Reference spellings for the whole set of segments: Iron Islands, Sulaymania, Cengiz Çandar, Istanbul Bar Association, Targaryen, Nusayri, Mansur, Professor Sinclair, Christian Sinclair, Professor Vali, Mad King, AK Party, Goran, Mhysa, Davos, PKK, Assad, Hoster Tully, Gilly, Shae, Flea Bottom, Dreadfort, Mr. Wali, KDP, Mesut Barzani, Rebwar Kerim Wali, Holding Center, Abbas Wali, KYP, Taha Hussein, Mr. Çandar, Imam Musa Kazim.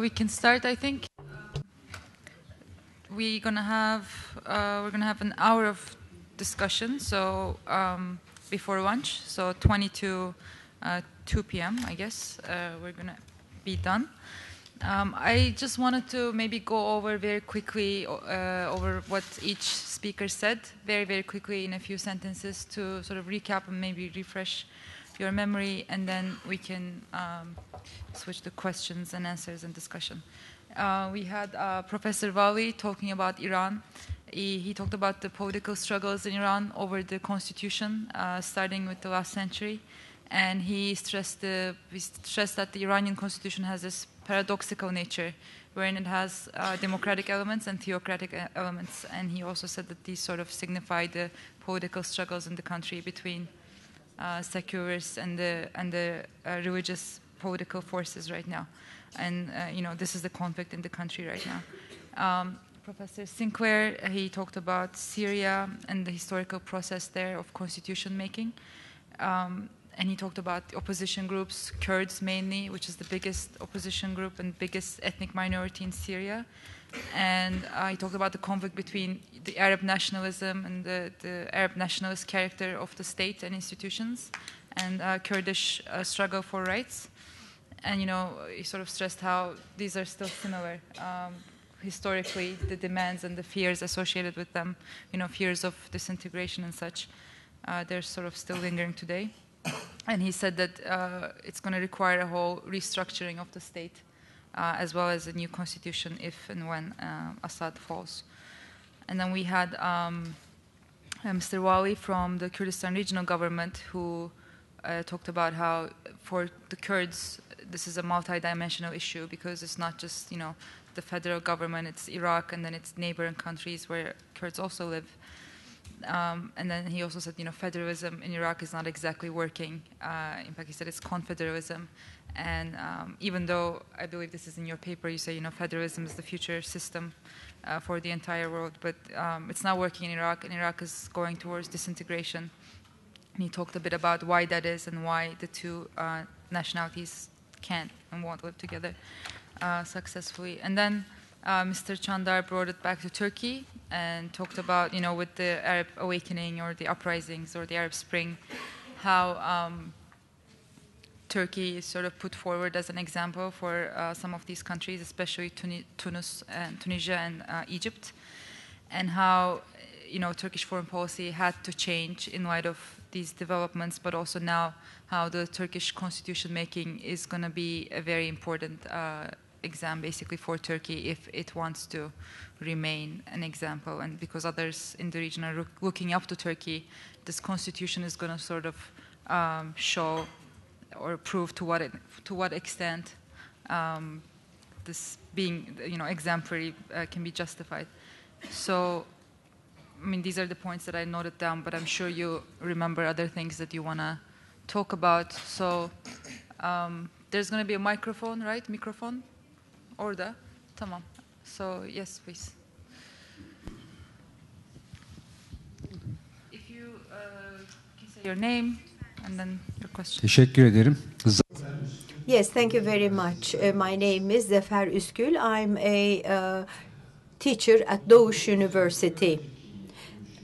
We can start, I think. We're gonna have an hour of discussion, so before lunch, so 20 to 2 p.m. I guess we're gonna be done. I just wanted to maybe go over very quickly over what each speaker said, very quickly in a few sentences to sort of recap and maybe refresh your memory, and then we can switch to questions and answers and discussion. We had Professor Vali talking about Iran. He talked about the political struggles in Iran over the constitution, starting with the last century, and he stressed that the Iranian constitution has this paradoxical nature, wherein it has democratic elements and theocratic elements, and he also said that these sort of signify the political struggles in the country between secularists and the religious political forces right now, and you know, this is the conflict in the country right now. Professor Sinclair, he talked about Syria and the historical process there of constitution making, and he talked about the opposition groups, Kurds mainly, which is the biggest opposition group and biggest ethnic minority in Syria, and he talked about the conflict between the Arab nationalism and the Arab nationalist character of the state and institutions, and Kurdish struggle for rights. And, you know, he sort of stressed how these are still similar. Historically, the demands and the fears associated with them, you know, fears of disintegration and such, they're sort of still lingering today. And he said that it's going to require a whole restructuring of the state, as well as a new constitution if and when Assad falls. And then we had Mr. Wali from the Kurdistan Regional Government, who talked about how for the Kurds this is a multi-dimensional issue, because it's not just, you know, the federal government, it's Iraq and then it's neighboring countries where Kurds also live. And then he also said, you know, federalism in Iraq is not exactly working. In fact, he said it's confederalism. And even though I believe this is in your paper, you say, you know, federalism is the future system for the entire world, but it's not working in Iraq, and Iraq is going towards disintegration. And he talked a bit about why that is and why the two nationalities can't and won't live together successfully. And then Mr. Çandar brought it back to Turkey and talked about, you know, with the Arab awakening or the uprisings or the Arab Spring, how Turkey is sort of put forward as an example for some of these countries, especially Tunisia and Egypt, and how, you know, Turkish foreign policy had to change in light of these developments, but also now how the Turkish constitution making is going to be a very important exam basically for Turkey if it wants to remain an example. And because others in the region are looking up to Turkey, this constitution is going to sort of show or prove to what extent this being, you know, exemplary can be justified. So, I mean, these are the points that I noted down, but I'm sure you remember other things that you want to talk about. So, there's going to be a microphone, right? Mikrofon? Orada. Tamam. So, yes, please. If you can say your name and then your question. Teşekkür ederim. Yes, thank you very much. My name is Zafer Üskül. I'm a teacher at Doğuş University.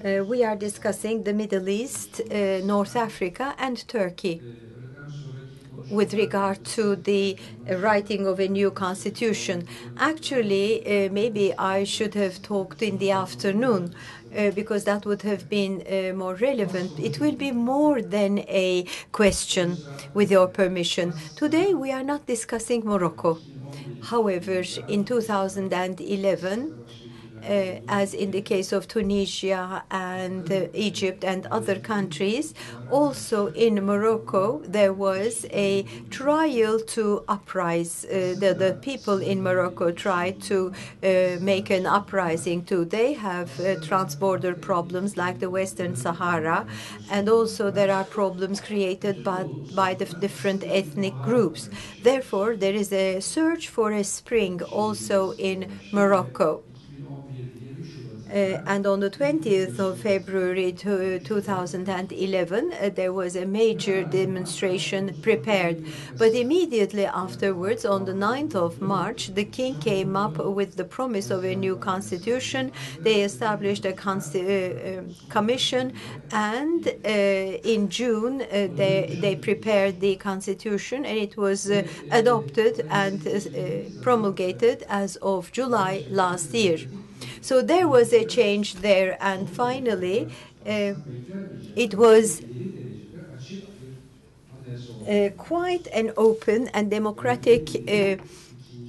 We are discussing the Middle East, North Africa, and Turkey with regard to the writing of a new constitution. Actually, maybe I should have talked in the afternoon, because that would have been more relevant. It will be more than a question, with your permission. Today, we are not discussing Morocco. However, in 2011, as in the case of Tunisia and Egypt and other countries, also in Morocco there was a trial to uprise. The people in Morocco tried to make an uprising too. They have transborder problems like the Western Sahara, and also there are problems created by the different ethnic groups. Therefore, there is a search for a spring also in Morocco. And on the 20th of February 2011, there was a major demonstration prepared. But immediately afterwards, on the 9th of March, the king came up with the promise of a new constitution. They established a commission, and in June, they prepared the constitution, and it was adopted and promulgated as of July last year. So there was a change there, and finally, it was quite an open and democratic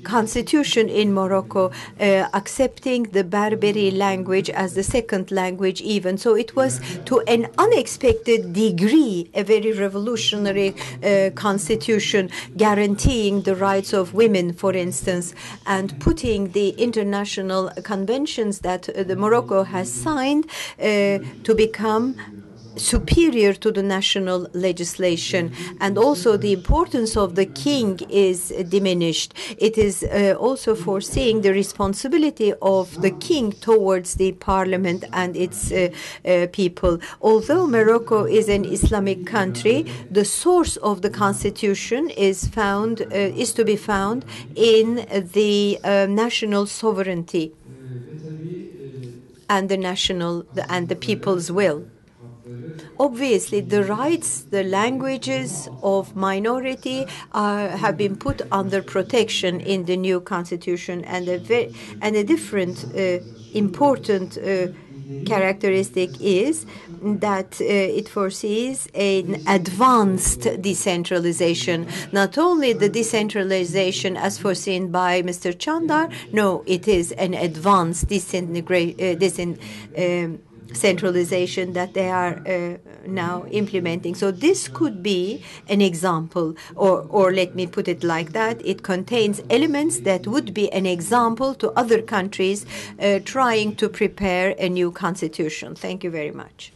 constitution in Morocco, accepting the Berberi language as the second language even. So it was, to an unexpected degree, a very revolutionary constitution, guaranteeing the rights of women, for instance, and putting the international conventions that the Morocco has signed to become superior to the national legislation. And also the importance of the king is diminished. It is also foreseeing the responsibility of the king towards the parliament and its people. Although Morocco is an Islamic country, the source of the constitution is to be found in the national sovereignty and the people's will. Obviously, the rights, the languages of minority have been put under protection in the new constitution, and a different important characteristic is that it foresees an advanced decentralization. Not only the decentralization as foreseen by Mr. Çandar, no, it is an advanced centralization that they are now implementing. So this could be an example, or let me put it like that, it contains elements that would be an example to other countries trying to prepare a new constitution. Thank you very much.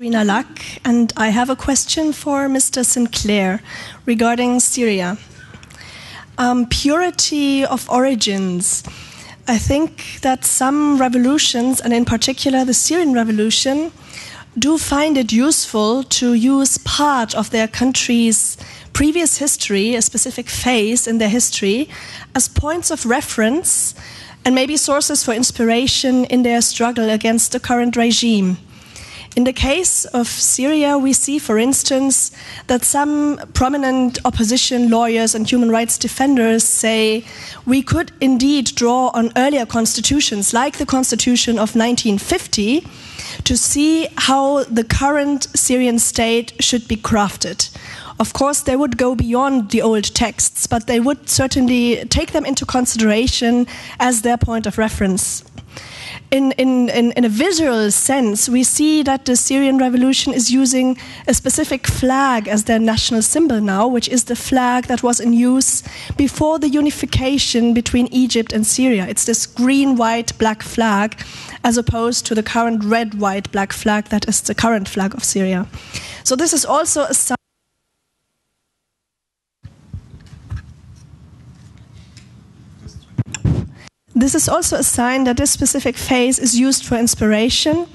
Rina Lack, and I have a question for Mr. Sinclair regarding Syria. Purity of origins. I think that some revolutions, and in particular the Syrian revolution, do find it useful to use part of their country's previous history, a specific phase in their history, as points of reference and maybe sources for inspiration in their struggle against the current regime. In the case of Syria, we see, for instance, that some prominent opposition lawyers and human rights defenders say we could indeed draw on earlier constitutions, like the constitution of 1950, to see how the current Syrian state should be crafted. Of course, they would go beyond the old texts, but they would certainly take them into consideration as their point of reference. In a visual sense, we see that the Syrian revolution is using a specific flag as their national symbol now, which is the flag that was in use before the unification between Egypt and Syria. It's this green, white, black flag, as opposed to the current red, white, black flag that is the current flag of Syria. So this is also a sign. This is also a sign that this specific phase is used for inspiration,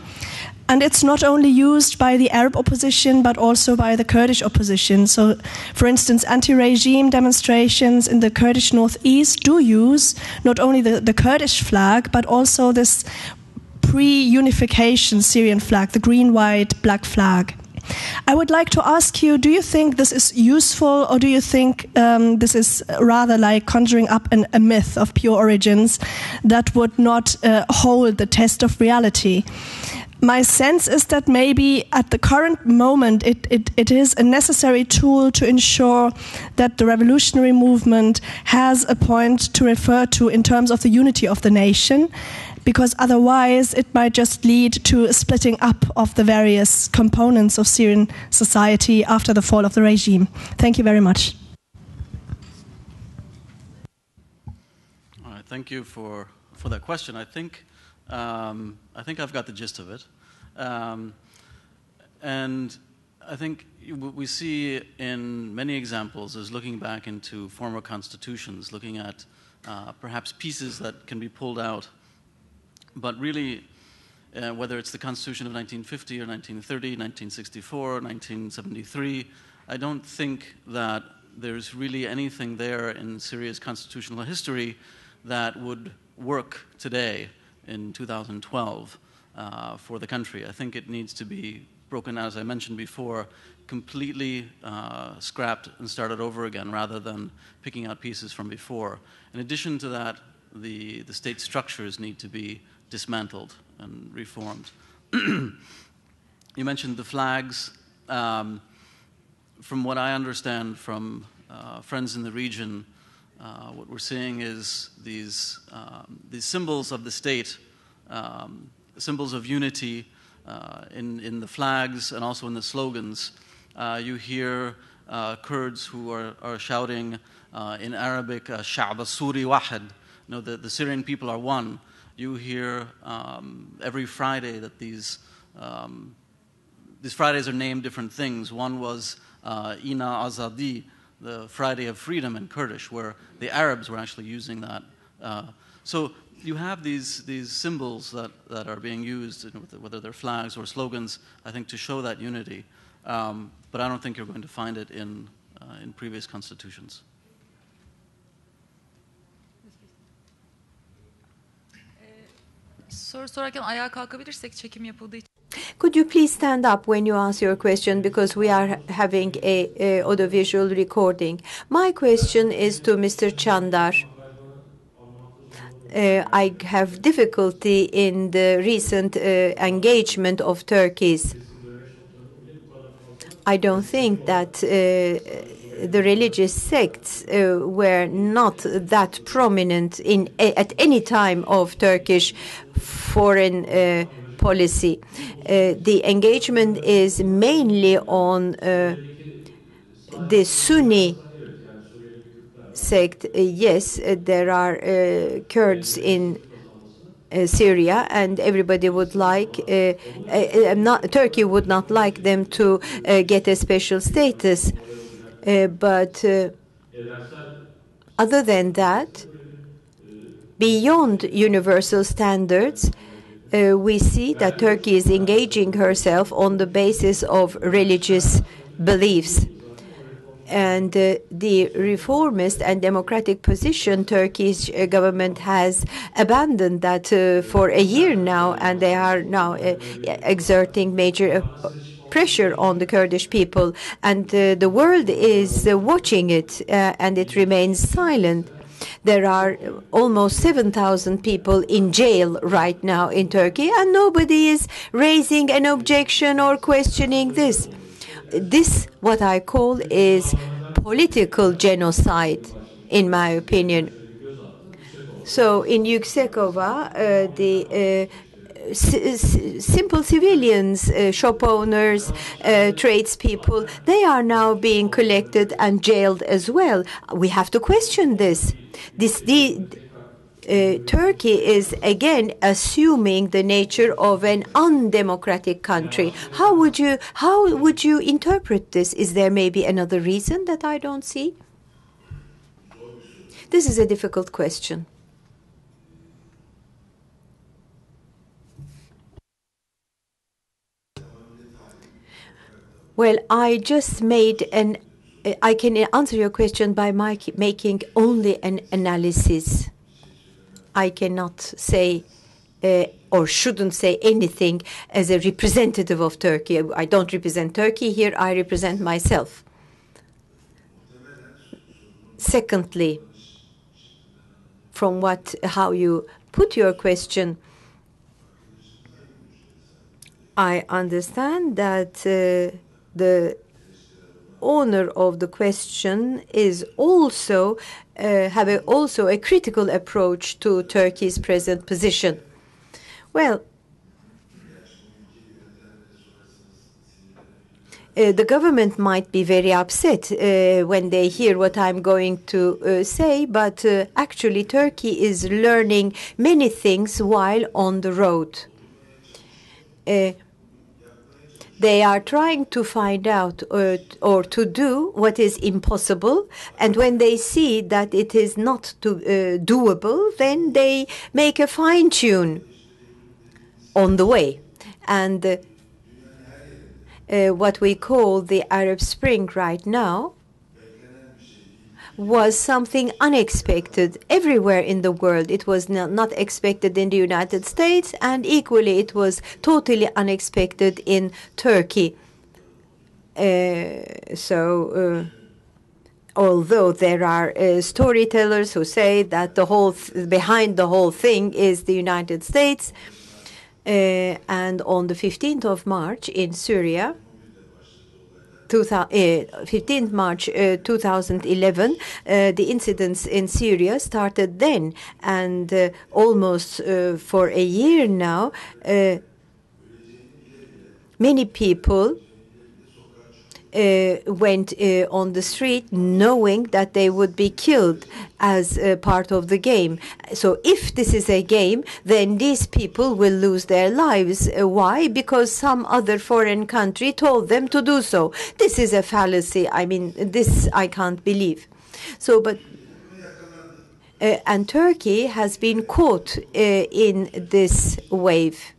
and it's not only used by the Arab opposition but also by the Kurdish opposition. So, for instance, anti-regime demonstrations in the Kurdish northeast do use not only the Kurdish flag but also this pre-unification Syrian flag, the green, white, black flag. I would like to ask you, do you think this is useful, or do you think this is rather like conjuring up a myth of pure origins that would not hold the test of reality? My sense is that maybe at the current moment it is a necessary tool to ensure that the revolutionary movement has a point to refer to in terms of the unity of the nation, because otherwise it might just lead to a splitting up of the various components of Syrian society after the fall of the regime. Thank you very much. All right, thank you for that question. I think I think I've got the gist of it. And I think what we see in many examples is looking back into former constitutions, looking at perhaps pieces that can be pulled out, but really whether it's the Constitution of 1950 or 1930, 1964, 1973, I don't think that there's really anything there in Syria's constitutional history that would work today in 2012 for the country. I think it needs to be broken out, as I mentioned before, completely scrapped and started over again rather than picking out pieces from before. In addition to that, the state structures need to be dismantled and reformed. You mentioned the flags. From what I understand from friends in the region, what we're seeing is these symbols of the state, symbols of unity, in the flags and also in the slogans. You hear Kurds who are shouting in Arabic, Sha'b al-Suri Wahid, no, the Syrian people are one. You hear every Friday that these Fridays are named different things. One was Ina Azadi, the Friday of Freedom in Kurdish, where the Arabs were actually using that. So you have these symbols that are being used, whether they're flags or slogans, I think, to show that unity. But I don't think you're going to find it in previous constitutions. Could you please stand up when you ask your question, because we are having an audiovisual recording. My question is to Mr. Çandar. I have difficulty in the recent engagement of Turkey's. I don't think that the religious sects were not that prominent at any time of Turkish foreign policy. The engagement is mainly on the Sunni sect. Yes, there are Kurds in Syria, and everybody would like, Turkey would not like them to get a special status. But other than that, beyond universal standards, we see that Turkey is engaging herself on the basis of religious beliefs. And the reformist and democratic position Turkish government has abandoned that for a year now, and they are now exerting major pressure on the Kurdish people. And the world is watching it, and it remains silent. There are almost 7,000 people in jail right now in Turkey, and nobody is raising an objection or questioning this. This, what I call, is political genocide, in my opinion. So in Yüksekova, the simple civilians, shop owners, tradespeople, they are now being collected and jailed as well. We have to question this. Turkey is again assuming the nature of an undemocratic country. How would you interpret this? Is there maybe another reason that I don't see? This is a difficult question. Well, I just made I can answer your question by making only an analysis. I cannot say or shouldn't say anything as a representative of Turkey. I don't represent Turkey here. I represent myself. Secondly, from how you put your question, I understand that the owner of the question is also have also a critical approach to Turkey's present position. Well, the government might be very upset when they hear what I'm going to say, but actually Turkey is learning many things while on the road. They are trying to find out or to do what is impossible, and when they see that it is not doable, then they make a fine-tune on the way. And what we call the Arab Spring right now was something unexpected everywhere in the world. It was not expected in the United States, and equally it was totally unexpected in Turkey. Although there are storytellers who say that the whole behind the whole thing is the United States, and on the 15th of March in Syria, 15th March 2011, the incidents in Syria started then, and almost for a year now, many people went on the street knowing that they would be killed as part of the game. So if this is a game, then these people will lose their lives. Why? Because some other foreign country told them to do so. This is a fallacy. I mean, this I can't believe. So, but and Turkey has been caught in this wave.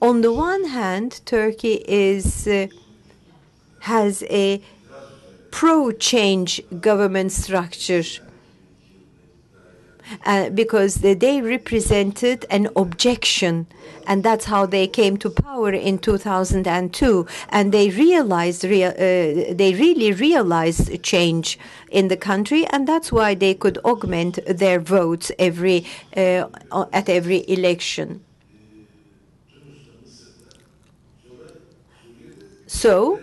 On the one hand, Turkey has a pro-change government structure because they represented an objection, and that's how they came to power in 2002. And they realized, they really realized change in the country, and that's why they could augment their votes at every election. So,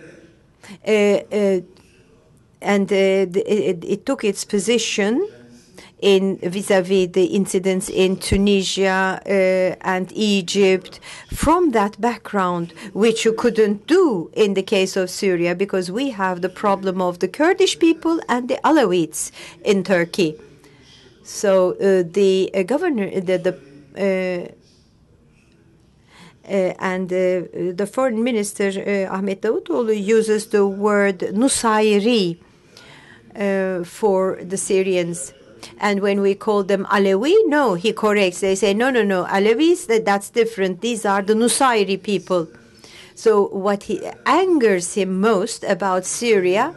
it took its position in vis-à-vis the incidents in Tunisia and Egypt from that background, which you couldn't do in the case of Syria, because we have the problem of the Kurdish people and the Alawites in Turkey. So the foreign minister, Ahmet Davutoğlu, uses the word Nusayri for the Syrians. And when we call them Alewi, no, he corrects. They say, no, Alewis, that's different. These are the Nusayri people. So what angers him most about Syria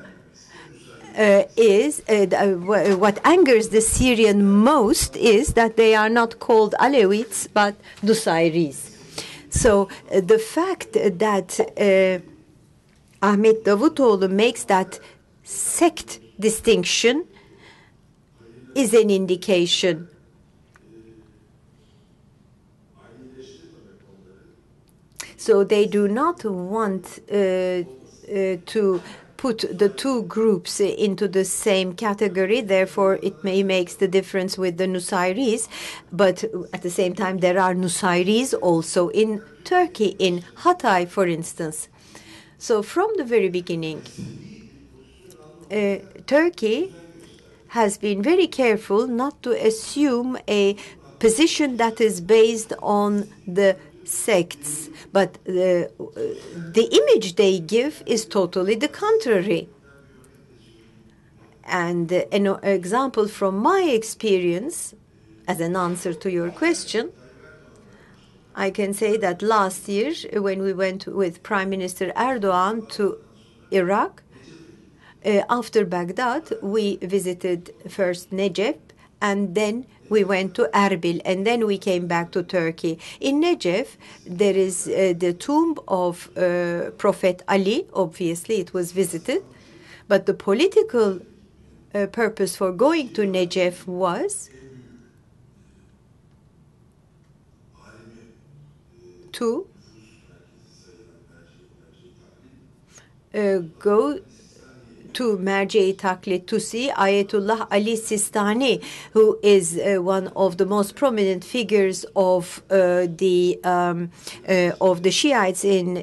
what angers the Syrian most is that they are not called Alewites, but Nusayris. So the fact that Ahmet Davutoğlu makes that sect distinction is an indication. So they do not want to put the two groups into the same category, therefore it makes the difference with the Nusayris, but at the same time there are Nusayris also in Turkey, in Hatay for instance. So from the very beginning, Turkey has been very careful not to assume a position that is based on the sects, but the image they give is totally the contrary. And an example from my experience, as an answer to your question, I can say that last year when we went with Prime Minister Erdogan to Iraq, after Baghdad, we visited first Najaf, and then we went to Erbil, and then we came back to Turkey. In Najaf, there is the tomb of Prophet Ali. Obviously, it was visited. But the political purpose for going to Najaf was to go to Marja'i Taklid Tusi, Ayatollah Ali Sistani, who is one of the most prominent figures of the Shiites in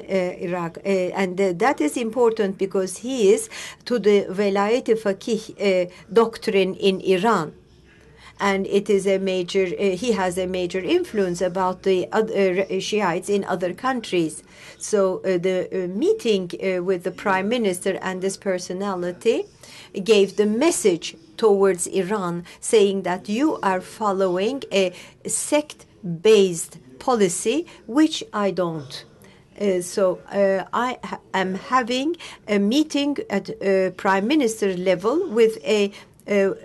Iraq, and that is important because he is to the Velayat-e Faqih doctrine in Iran. And it is a major, he has a major influence about the other Shiites in other countries. So the meeting with the Prime Minister and this personality gave the message towards Iran, saying that you are following a sect-based policy, which I don't. I am having a meeting at Prime Minister level with a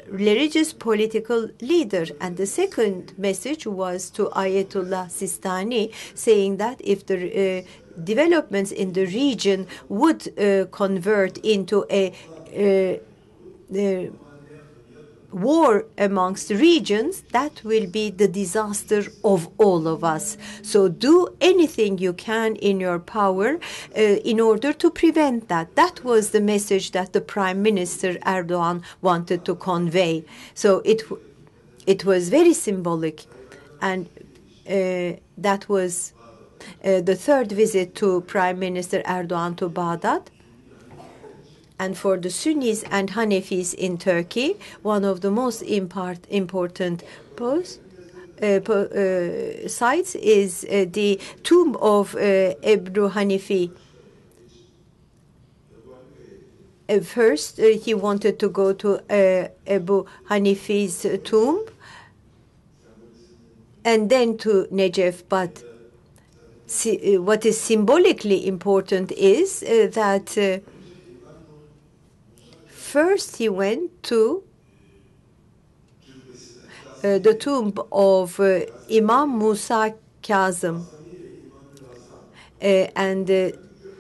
religious political leader. And the second message was to Ayatollah Sistani, saying that if the developments in the region would convert into a war amongst regions, that will be the disaster of all of us. So do anything you can in your power in order to prevent that. That was the message that the Prime Minister Erdogan wanted to convey. So it was very symbolic, and that was the third visit to Prime Minister Erdogan to Baghdad. And for the Sunnis and Hanefis in Turkey, one of the most important sites is the tomb of Ebru Hanefi. First, he wanted to go to Ebu Hanefi's tomb and then to Negev, but what is symbolically important is that first, he went to the tomb of Imam Musa Kazim.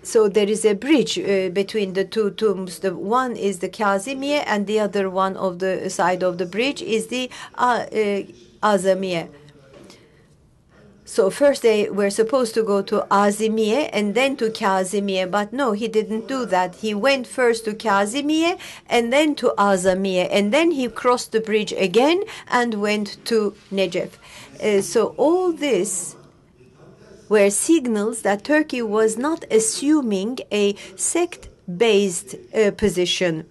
So there is a bridge between the two tombs. The one is the Kazimiyah, and the other one of the side of the bridge is the Adhamiyah. So first they were supposed to go to Azimiyeh and then to Kazimiyeh, but no, he didn't do that. He went first to Kazimiyeh and then to Azamiyeh, and then he crossed the bridge again and went to Negev. So all this were signals that Turkey was not assuming a sect-based position.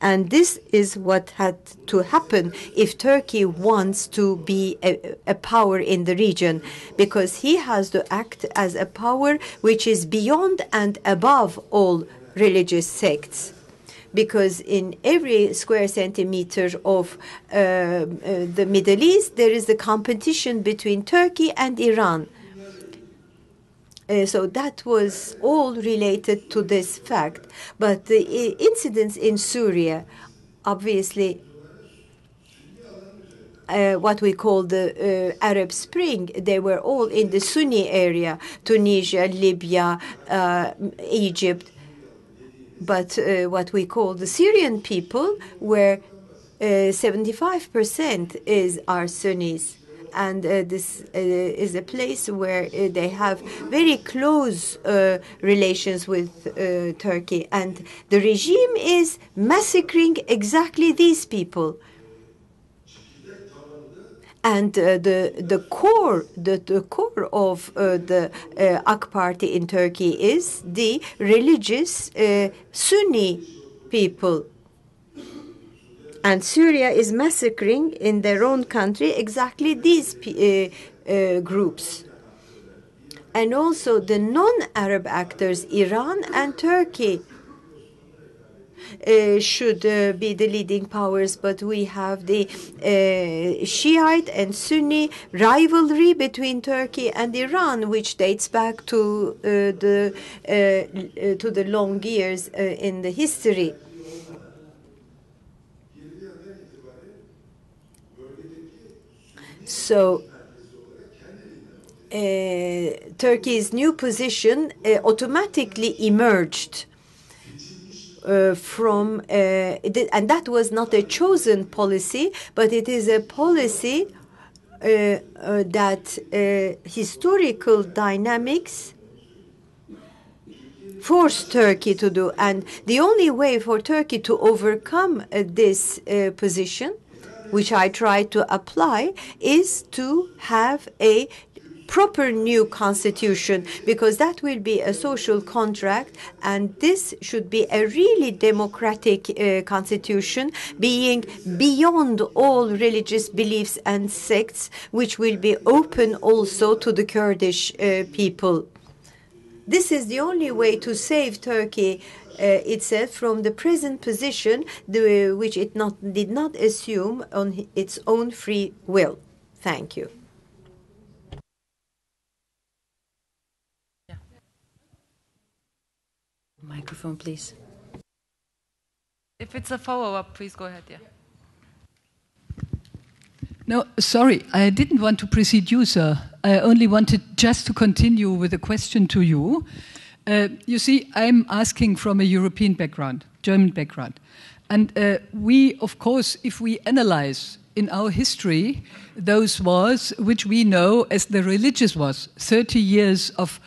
And this is what had to happen if Turkey wants to be a power in the region, because he has to act as a power which is beyond and above all religious sects. Because in every square centimeter of the Middle East, there is the competition between Turkey and Iran. So that was all related to this fact. But the incidents in Syria, obviously, what we call the Arab Spring, they were all in the Sunni area, Tunisia, Libya, Egypt. But what we call the Syrian people, where 75% are Sunnis. And this is a place where they have very close relations with Turkey. And the regime is massacring exactly these people. And the core of the AK Party in Turkey is the religious Sunni people. And Syria is massacring in their own country exactly these groups. And also the non-Arab actors, Iran and Turkey, should be the leading powers. But we have the Shiite and Sunni rivalry between Turkey and Iran, which dates back to the long years in the history. So Turkey's new position automatically emerged from, and that was not a chosen policy, but it is a policy that historical dynamics force Turkey to do. And the only way for Turkey to overcome this position, which I try to apply, is to have a proper new constitution, because that will be a social contract, and this should be a really democratic constitution, being beyond all religious beliefs and sects, which will be open also to the Kurdish people. This is the only way to save Turkey itself from the present position, which it did not assume on its own free will. Thank you. Microphone, please. If it's a follow-up, please go ahead. Yeah. No, sorry, I didn't want to precede you, sir. I only wanted just to continue with a question to you. You see, I'm asking from a European background, German background. And we, of course, if we analyze in our history those wars which we know as the religious wars, 30 years of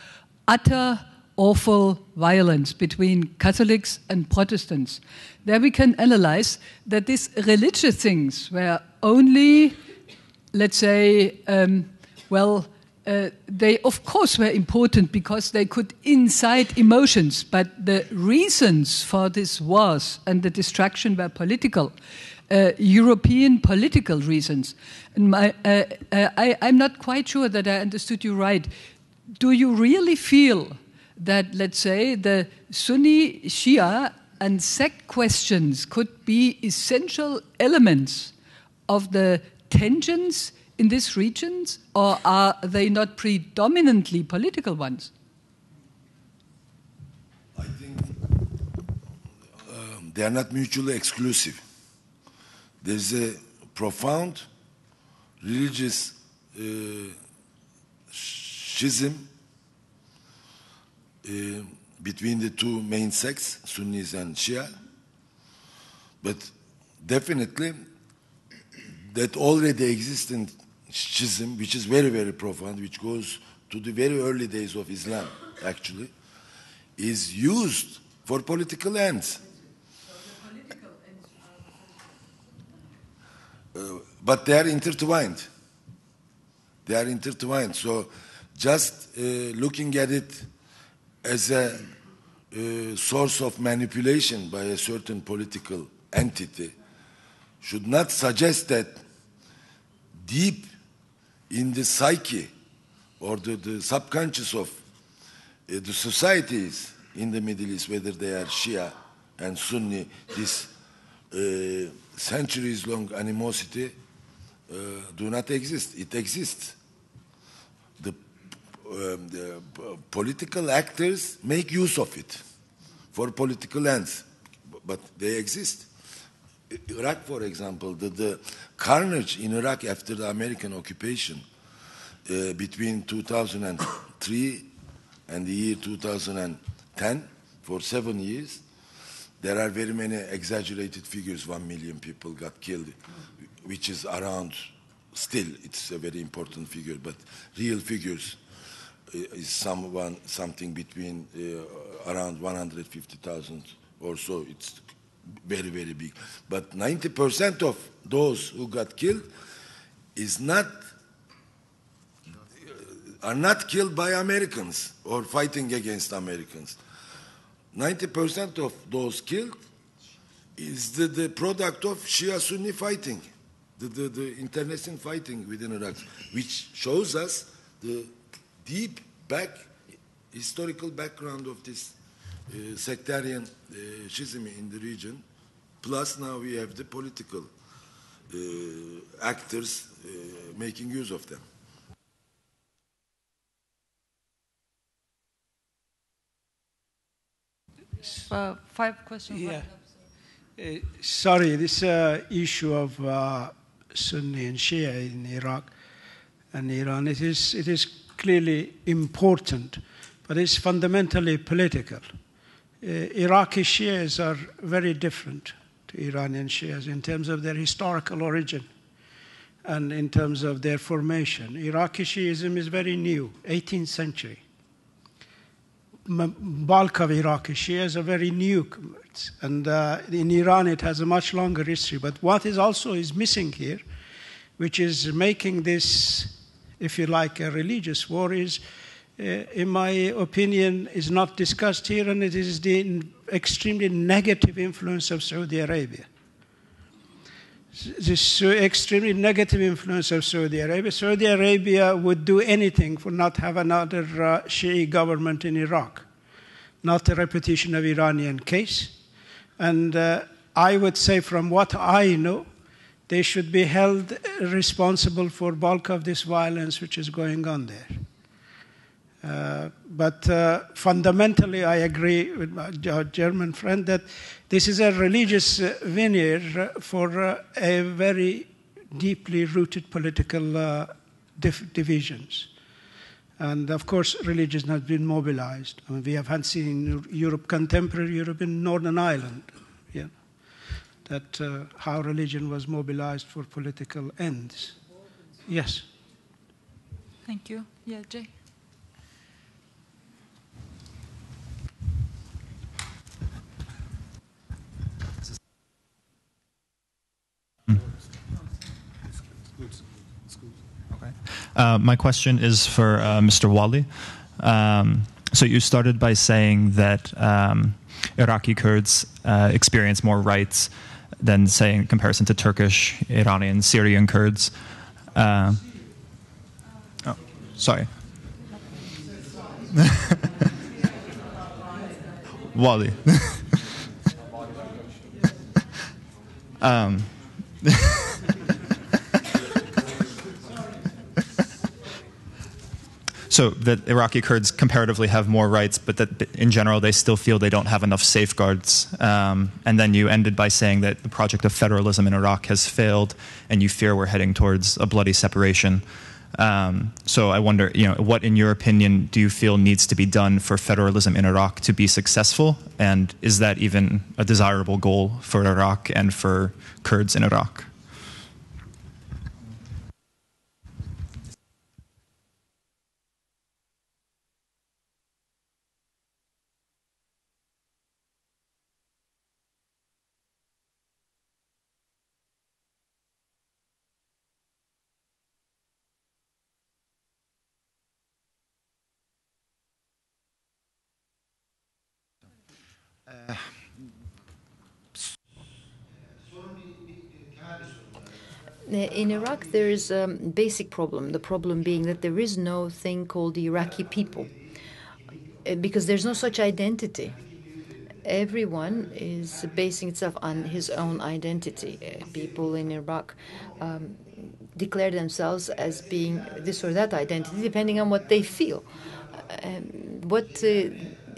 utter awful violence between Catholics and Protestants. There we can analyze that these religious things were only, let's say, they of course were important because they could incite emotions, but the reasons for this wars and the destruction were political. European political reasons. And I'm not quite sure that I understood you right. Do you really feel that, let's say, the Sunni, Shia, and sect questions could be essential elements of the tensions in these regions, or are they not predominantly political ones? I think they are not mutually exclusive. There is a profound religious schism between the two main sects, Sunnis and Shia. But definitely that already existing schism, which is very, very profound, which goes to the very early days of Islam, actually, is used for political ends. But they are intertwined. They are intertwined. So just looking at it as a source of manipulation by a certain political entity should not suggest that deep in the psyche or the subconscious of the societies in the Middle East, whether they are Shia and Sunni, this centuries-long animosity do not exist. It exists. The political actors make use of it for political ends, but they exist. Iraq, for example, the carnage in Iraq after the American occupation between 2003 and the year 2010, for 7 years, there are very many exaggerated figures. 1 million people got killed, which is around, still, it's a very important figure, but real figures is something between around 150,000 or so. It's very, very big. But 90% of those who got killed are not killed by Americans or fighting against Americans. 90% of those killed is the product of Shia-Sunni fighting, the international fighting within Iraq, which shows us the deep historical background of this sectarian schism in the region. Plus now we have the political actors making use of them. Five questions. Yeah. Sorry, this issue of Sunni and Shia in Iraq and Iran, it is clearly important, but it's fundamentally political. Iraqi Shias are very different to Iranian Shias in terms of their historical origin and in terms of their formation. Iraqi Shiism is very new, 18th century. bulk of Iraqi Shias are very new converts. And in Iran, it has a much longer history. But what is also is missing here, which is making this, if you like, a religious war, is, in my opinion, is not discussed here, and it is the extremely negative influence of Saudi Arabia. This extremely negative influence of Saudi Arabia. Saudi Arabia would do anything for not have another Shia government in Iraq, not a repetition of Iranian case. And I would say, from what I know, they should be held responsible for bulk of this violence which is going on there. But fundamentally, I agree with my German friend that this is a religious veneer for a very deeply rooted political divisions. And of course, religion has been mobilized. I mean, we have seen in Europe, contemporary Europe, in Northern Ireland, yeah, that how religion was mobilized for political ends. Yes. Thank you. Yeah, Jay. My question is for Mr. Wali. So you started by saying that Iraqi Kurds experience more rights than, say, in comparison to Turkish, Iranian, Syrian Kurds. Oh, sorry. Wali. So that Iraqi Kurds comparatively have more rights, but that in general they still feel they don't have enough safeguards. And then you ended by saying that the project of federalism in Iraq has failed, and you fear we're heading towards a bloody separation. So I wonder, you know, what, in your opinion, do you feel needs to be done for federalism in Iraq to be successful? And is that even a desirable goal for Iraq and for Kurds in Iraq? In Iraq, there is a basic problem, the problem being that there is no thing called the Iraqi people, because there's no such identity. Everyone is basing itself on his own identity. People in Iraq declare themselves as being this or that identity, depending on what they feel.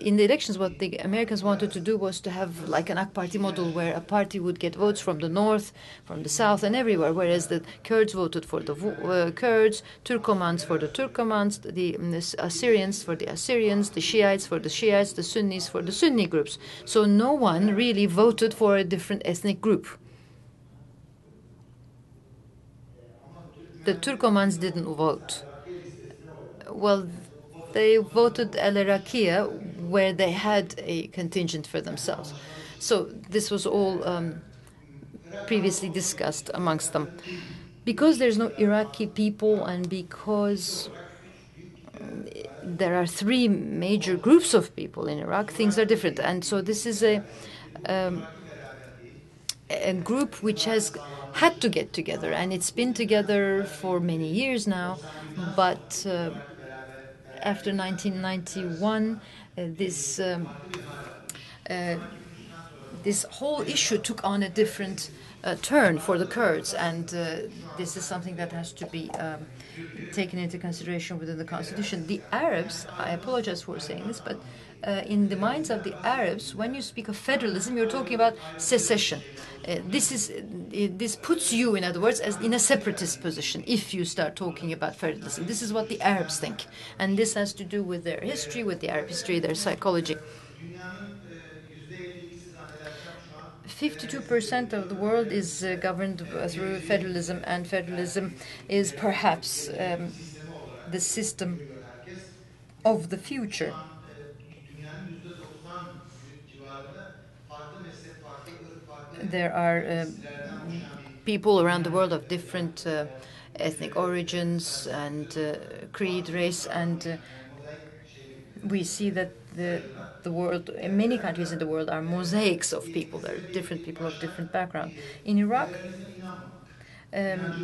In the elections, what the Americans wanted to do was to have like an AK Party model, where a party would get votes from the north, from the south, and everywhere, whereas the Kurds voted for the Kurds, Turkomans for the Turkomans, the Assyrians for the Assyrians, the Shiites for the Shiites, the Sunnis for the Sunni groups. So no one really voted for a different ethnic group. The Turkomans didn't vote. Well, they voted Al-Iraqiyya, where they had a contingent for themselves. So this was all previously discussed amongst them. Because there's no Iraqi people, and because there are three major groups of people in Iraq, things are different. And so this is a group which has had to get together, and it's been together for many years now, but after 1991, this whole issue took on a different turn for the Kurds, and this is something that has to be taken into consideration within the constitution. The Arabs, I apologize for saying this, but in the minds of the Arabs, when you speak of federalism, you're talking about secession. This puts you, in other words, as in a separatist position if you start talking about federalism. This is what the Arabs think, and this has to do with their history, with the Arab history, their psychology. 52% of the world is governed through federalism, and federalism is perhaps the system of the future. there are people around the world of different ethnic origins and creed, race, and we see that the world, in many countries in the world, are mosaics of people. There are different people of different background. In Iraq,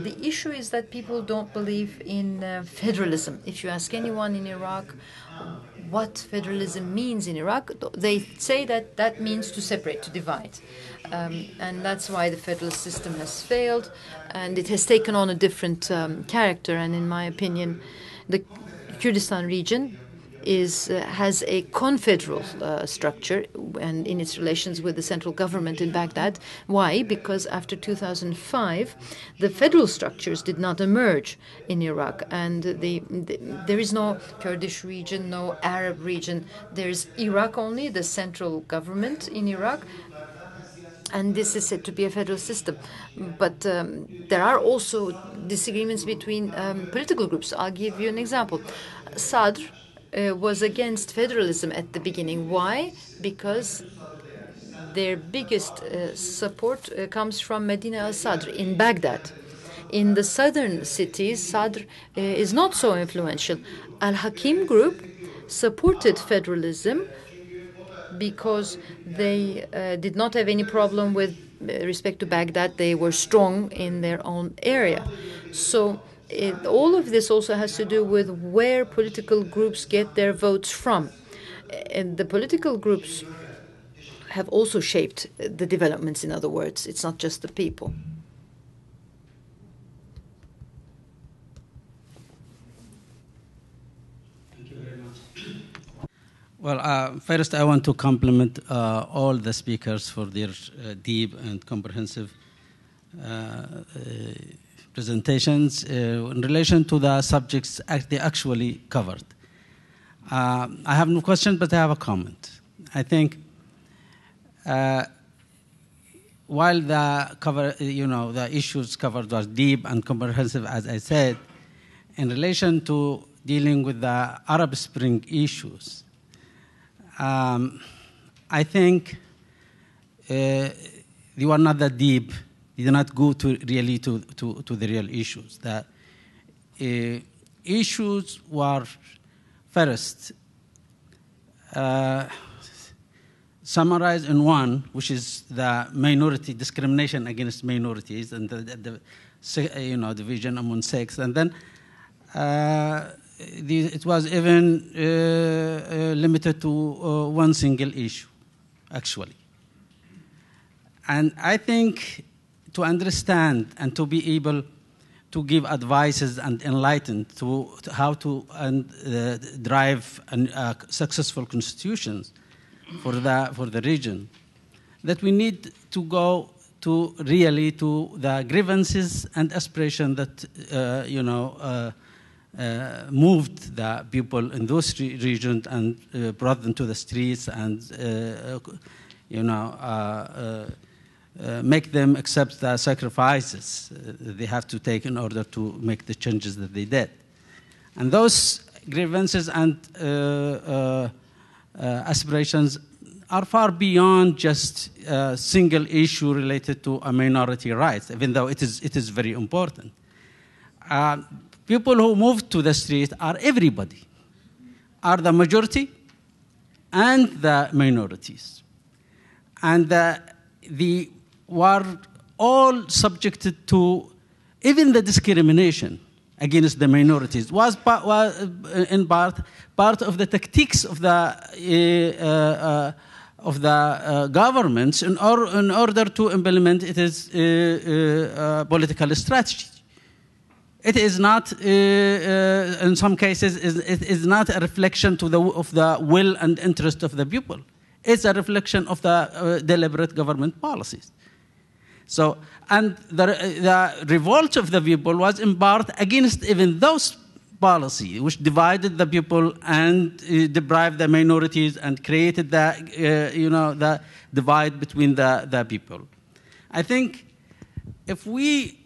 the issue is that people don't believe in federalism. If you ask anyone in Iraq what federalism means in Iraq, they say that that means to separate, to divide. And that's why the federalist system has failed, and it has taken on a different character. And in my opinion, the Kurdistan region has a confederal structure and in its relations with the central government in Baghdad. Why? Because after 2005, the federal structures did not emerge in Iraq, and there is no Kurdish region, no Arab region. There is Iraq only, the central government in Iraq, and this is said to be a federal system. But there are also disagreements between political groups. I'll give you an example. Sadr was against federalism at the beginning. Why? Because their biggest support comes from Medina al-Sadr in Baghdad. In the southern cities, Sadr is not so influential. Al-Hakim group supported federalism because they did not have any problem with respect to Baghdad. They were strong in their own area. So all of this also has to do with where political groups get their votes from. And the political groups have also shaped the developments, in other words. It's not just the people. Thank you very much. Well, first I want to compliment all the speakers for their deep and comprehensive presentations in relation to the subjects they actually covered. I have no question, but I have a comment. I think while the issues covered were deep and comprehensive, as I said, in relation to dealing with the Arab Spring issues, I think they were not that deep. They did not go to the real issues. The issues were, first, summarized in one, which is the minority discrimination against minorities and the division among sects, and then it was even limited to one single issue, actually. And I think to understand and to be able to give advices and enlighten to how to drive successful constitutions for the region, that we need to go to really to the grievances and aspirations that moved the people in those regions and brought them to the streets and make them accept the sacrifices they have to take in order to make the changes that they did. And those grievances and aspirations are far beyond just a single issue related to a minority rights, even though it is very important. People who moved to the street are everybody, are the majority and the minorities. And they were all subjected to even the discrimination against the minorities was in part of the tactics of the governments in order to implement its political strategy. It is not, in some cases, it is not a reflection of the will and interest of the people. It's a reflection of the deliberate government policies. So, and the revolt of the people was embarked against even those policies, which divided the people and deprived the minorities and created the divide between the people. I think if we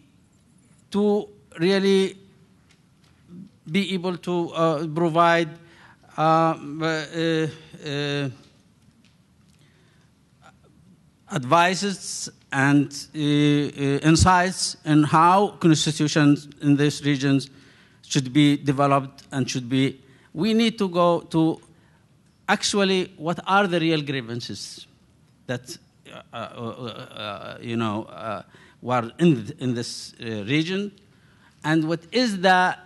to really be able to provide advices and insights in how constitutions in these regions should be developed and should be. We need to go to actually what are the real grievances that were in this region, and what is the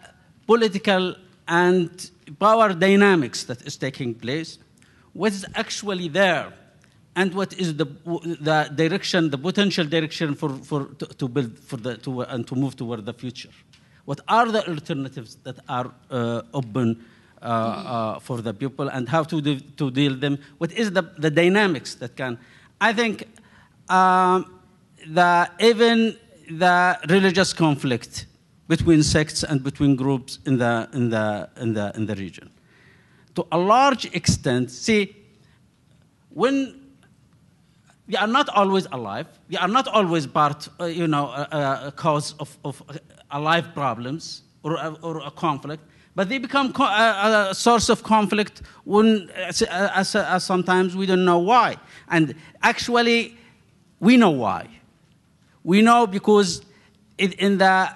political and power dynamics that is taking place, what is actually there, and what is the direction, the potential direction to build for and to move toward the future. What are the alternatives that are open for the people, and how to deal them? What is the dynamics that can? I think even the religious conflict between sects and between groups in the region, to a large extent, see, when they are not always alive, they are not always part, a cause of alive problems or a conflict, but they become a source of conflict when, as sometimes we don't know why. And actually, we know why. We know because in the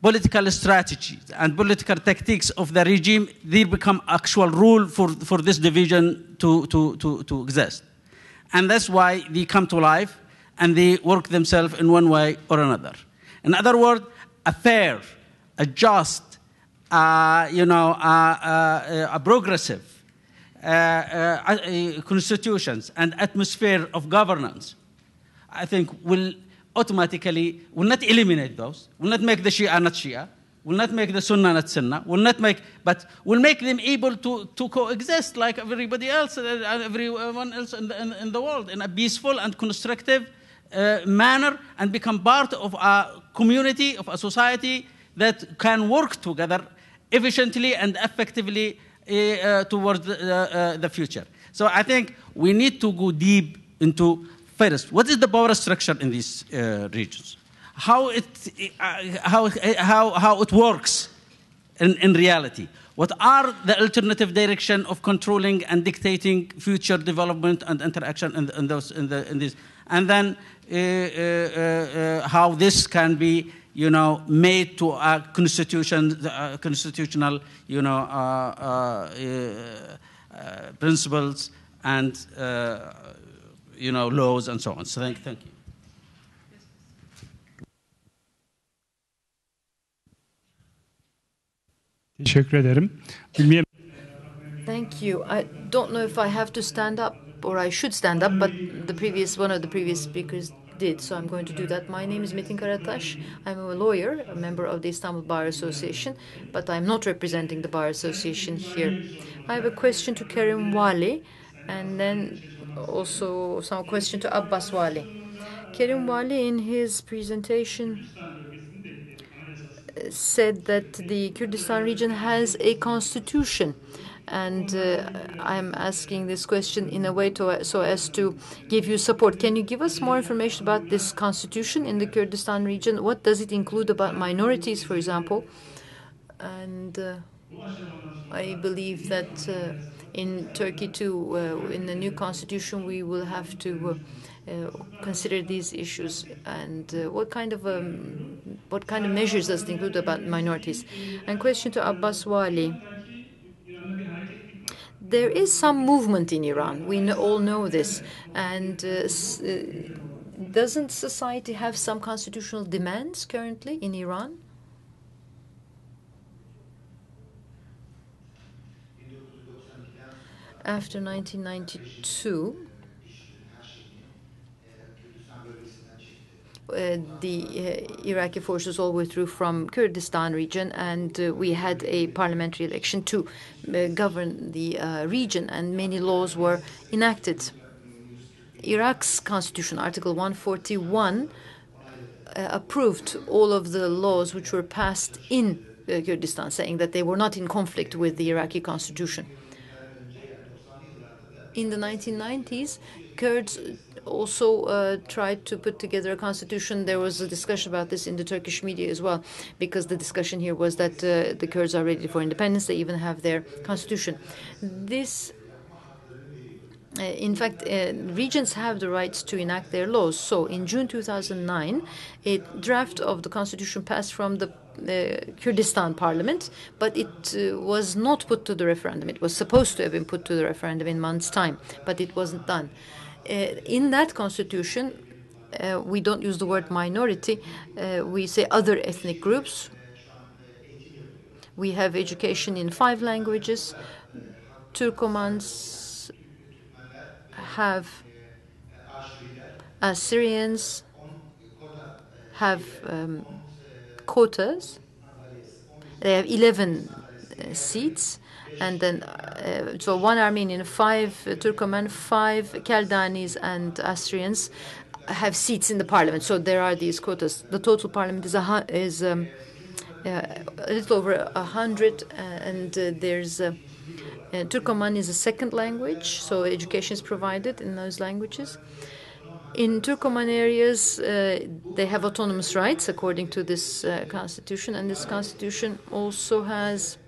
political strategies and political tactics of the regime, they become actual rule for this division to exist. And that's why they come to life and they work themselves in one way or another. In other words, a fair, a just, a progressive constitutions and atmosphere of governance, I think will automatically, will not eliminate those, will not make the Shia not Shia, will not make the Sunnah not Sunnah, will not make, but will make them able to coexist like everybody else, everyone else in the world, in a peaceful and constructive manner, and become part of a community, of a society that can work together efficiently and effectively towards the future. So I think we need to go deep into first, what is the power structure in these regions? How it works in reality? What are the alternative direction of controlling and dictating future development and interaction in these? And then how this can be, made to a constitutional, principles and. Laws and so on. So thank you. Thank you. I don't know if I have to stand up or I should stand up, but one of the previous speakers did, so I'm going to do that. My name is Metin Karataş. I'm a lawyer, a member of the Istanbul Bar Association, but I'm not representing the Bar Association here. I have a question to Kerim Wali, and then also some question to Abbas Wali. Kerim Wali in his presentation said that the Kurdistan region has a constitution, and I'm asking this question in a way so as to give you support. Can you give us more information about this constitution in the Kurdistan region? What does it include about minorities, for example? And I believe that in Turkey, too, in the new constitution, we will have to consider these issues. And what kind of measures does it include about minorities? And question to Abbas Wali. There is some movement in Iran. We all know this. And doesn't society have some constitutional demands currently in Iran? After 1992, the Iraqi forces all withdrew from Kurdistan region, and we had a parliamentary election to govern the region, and many laws were enacted. Iraq's constitution, Article 141, approved all of the laws which were passed in Kurdistan, saying that they were not in conflict with the Iraqi constitution. In the 1990s, Kurds also tried to put together a constitution. There was a discussion about this in the Turkish media as well, because the discussion here was that the Kurds are ready for independence. They even have their constitution. This in fact, regions have the rights to enact their laws. So in June 2009, a draft of the constitution passed from the Kurdistan parliament, but it was not put to the referendum. It was supposed to have been put to the referendum in months' time, but it wasn't done. In that constitution, we don't use the word minority. We say other ethnic groups. We have education in 5 languages. Turkomans have, Assyrians have quotas. They have 11 seats. And then, so 1 Armenian, 5 Turkoman, 5 Kaldanis and Assyrians have seats in the parliament. So there are these quotas. The total parliament is a little over 100, and there's Turkoman is a second language, so education is provided in those languages. In Turkoman areas, they have autonomous rights according to this constitution, and this constitution also has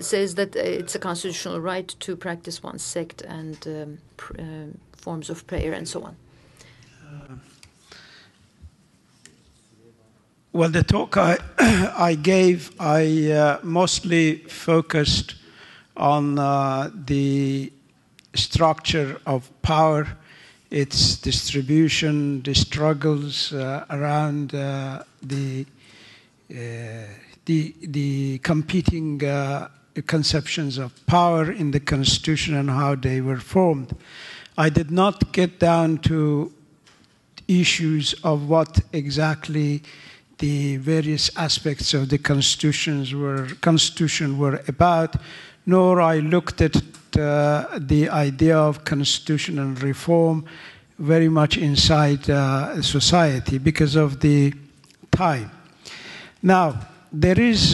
says that it's a constitutional right to practice one's sect and forms of prayer and so on. Well, the talk I gave, I mostly focused on the structure of power, its distribution, the struggles around the competing conceptions of power in the Constitution and how they were formed. I did not get down to issues of what exactly the various aspects of the Constitution were about, nor I looked at the idea of constitutional reform very much inside society because of the time. Now, there is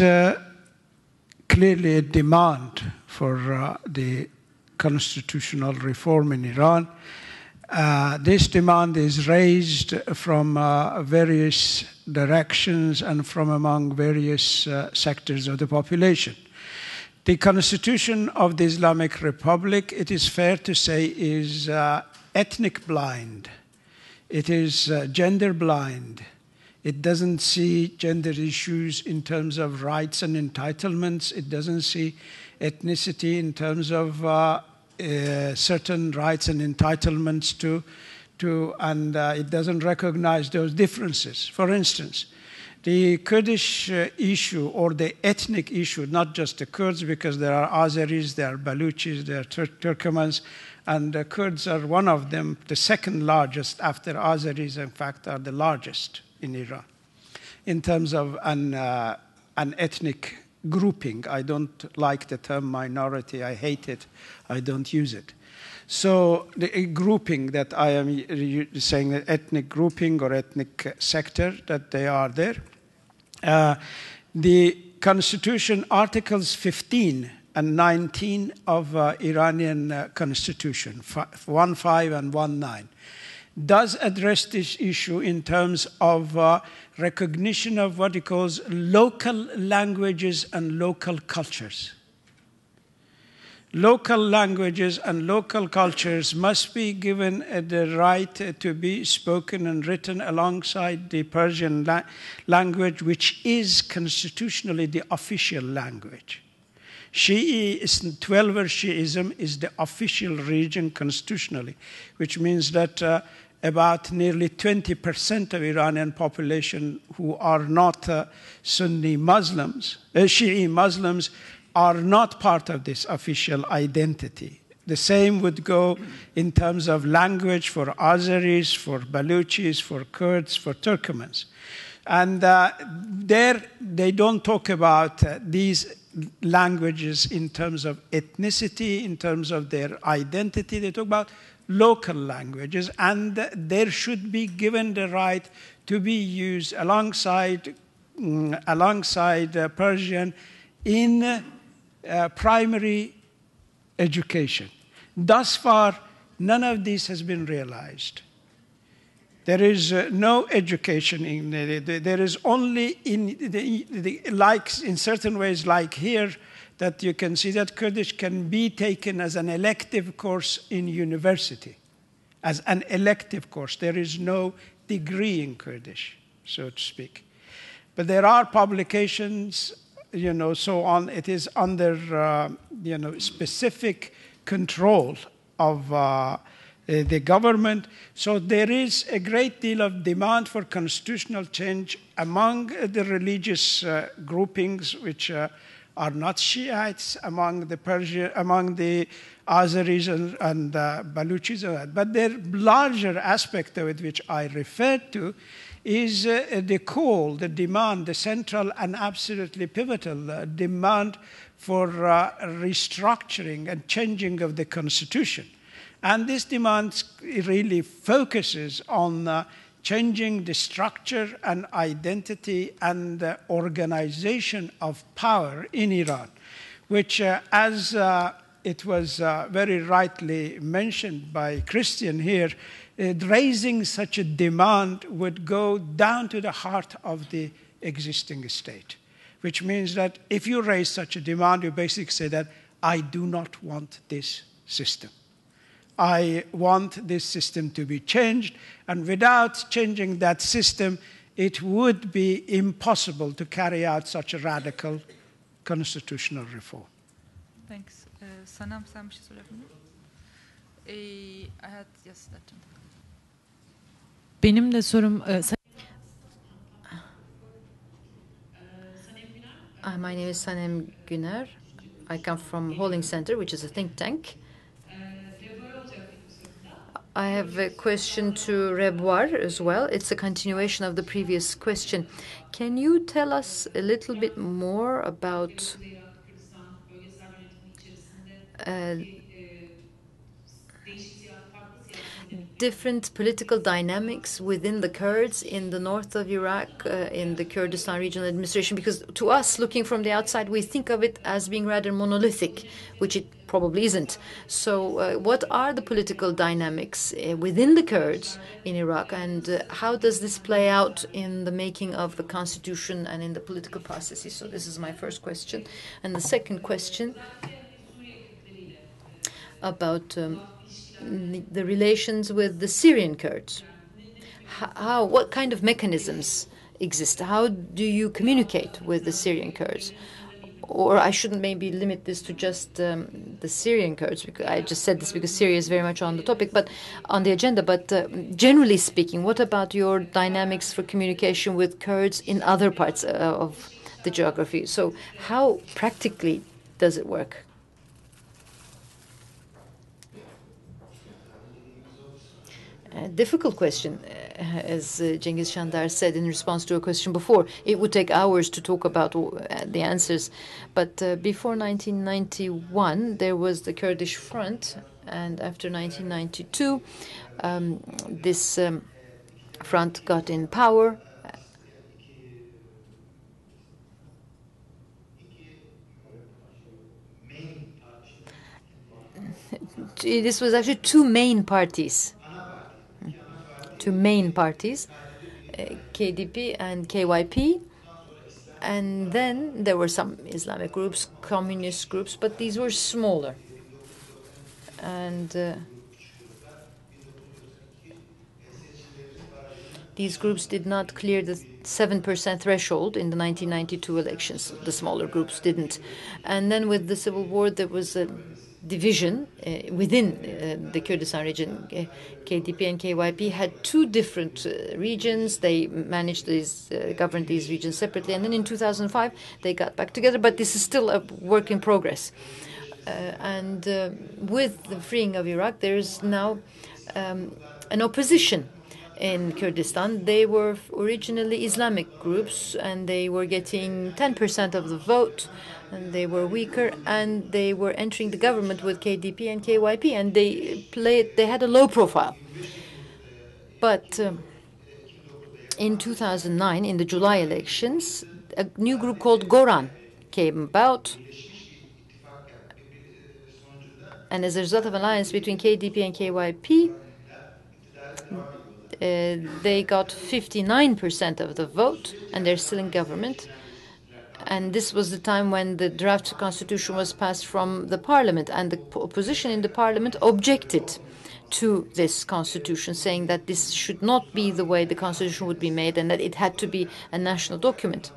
clearly a demand for the constitutional reform in Iran. This demand is raised from various directions and from among various sectors of the population. The constitution of the Islamic Republic, it is fair to say, is ethnic blind. It is gender blind. It doesn't see gender issues in terms of rights and entitlements. It doesn't see ethnicity in terms of certain rights and entitlements and it doesn't recognize those differences. For instance, the Kurdish issue or the ethnic issue, not just the Kurds, because there are Azeris, there are Baluchis, there are Turkomans, and the Kurds are one of them, the second largest after Azeris, in fact, are the largest in Iran, in terms of an ethnic grouping. I don't like the term minority. I hate it. I don't use it. So the grouping that I am saying, the ethnic grouping or ethnic sector, that they are there. The Constitution, Articles 15 and 19 of Iranian Constitution, 1.5 and 1.9. does address this issue in terms of recognition of what he calls local languages and local cultures. Local languages and local cultures must be given the right to be spoken and written alongside the Persian language, which is constitutionally the official language. Shi'i 12er Shi'ism is the official religion constitutionally, which means that about nearly 20% of Iranian population who are not Sunni Muslims, Shi'i Muslims, are not part of this official identity. The same would go in terms of language for Azeris, for Baluchis, for Kurds, for Turkomans. And there they don't talk about these languages in terms of ethnicity, in terms of their identity. They talk about local languages, and there should be given the right to be used alongside Persian in primary education. Thus far, none of this has been realized. There is no education in there. There is only in certain ways, like here, that you can see that Kurdish can be taken as an elective course in university, as an elective course. There is no degree in Kurdish, so to speak. But there are publications, you know, so on. It is under, you know, specific control of the government. So there is a great deal of demand for constitutional change among the religious groupings, which are not Shiites, among the Persian, among the Azeris and Baluchis, but the larger aspect of it, which I referred to, is the call, the demand, the central and absolutely pivotal demand for restructuring and changing of the constitution. And this demand really focuses on changing the structure and identity and the organization of power in Iran, which, as it was very rightly mentioned by Christian here, raising such a demand would go down to the heart of the existing state, which means that if you raise such a demand, you basically say that I do not want this system. I want this system to be changed, and without changing that system, it would be impossible to carry out such a radical constitutional reform. Thanks. Sanem, sen bir şey sorabilir misin? I had yes that. Benim de sorum. Sanem Guner. My name is Sanem Guner. I come from Holding Center, which is a think tank. I have a question to Rebwar as well. It's a continuation of the previous question. Can you tell us a little bit more about different political dynamics within the Kurds in the north of Iraq, in the Kurdistan Regional Administration? Because to us, looking from the outside, we think of it as being rather monolithic, which it probably isn't. So what are the political dynamics within the Kurds in Iraq, and how does this play out in the making of the constitution and in the political processes? So this is my first question. And the second question about the relations with the Syrian Kurds. What kind of mechanisms exist? How do you communicate with the Syrian Kurds? Or I shouldn't maybe limit this to just the Syrian Kurds, because I just said this because Syria is very much on the topic, but on the agenda. But generally speaking, what about your dynamics for communication with Kurds in other parts of the geography? So how practically does it work? A difficult question, as Cengiz Çandar said in response to a question before. It would take hours to talk about the answers. But before 1991, there was the Kurdish Front, and after 1992, this front got in power. This was actually two main parties. KDP and KYP, and then there were some Islamic groups, communist groups, but these were smaller. And these groups did not clear the 7% threshold in the 1992 elections. The smaller groups didn't. And then with the civil war, there was a division within the Kurdistan region. KDP and KYP had two different regions. They managed these, governed these regions separately. And then in 2005, they got back together. But this is still a work in progress. And with the freeing of Iraq, there is now an opposition in Kurdistan. They were originally Islamic groups, and they were getting 10% of the vote. And they were weaker, and they were entering the government with KDP and KYP, and they had a low profile. But in 2009, in the July elections, a new group called Goran came about, and as a result of an alliance between KDP and KYP, they got 59% of the vote, and they're still in government. and this was the time when the draft constitution was passed from the parliament, and the opposition in the parliament objected to this constitution, saying that this should not be the way the constitution would be made and that it had to be a national document.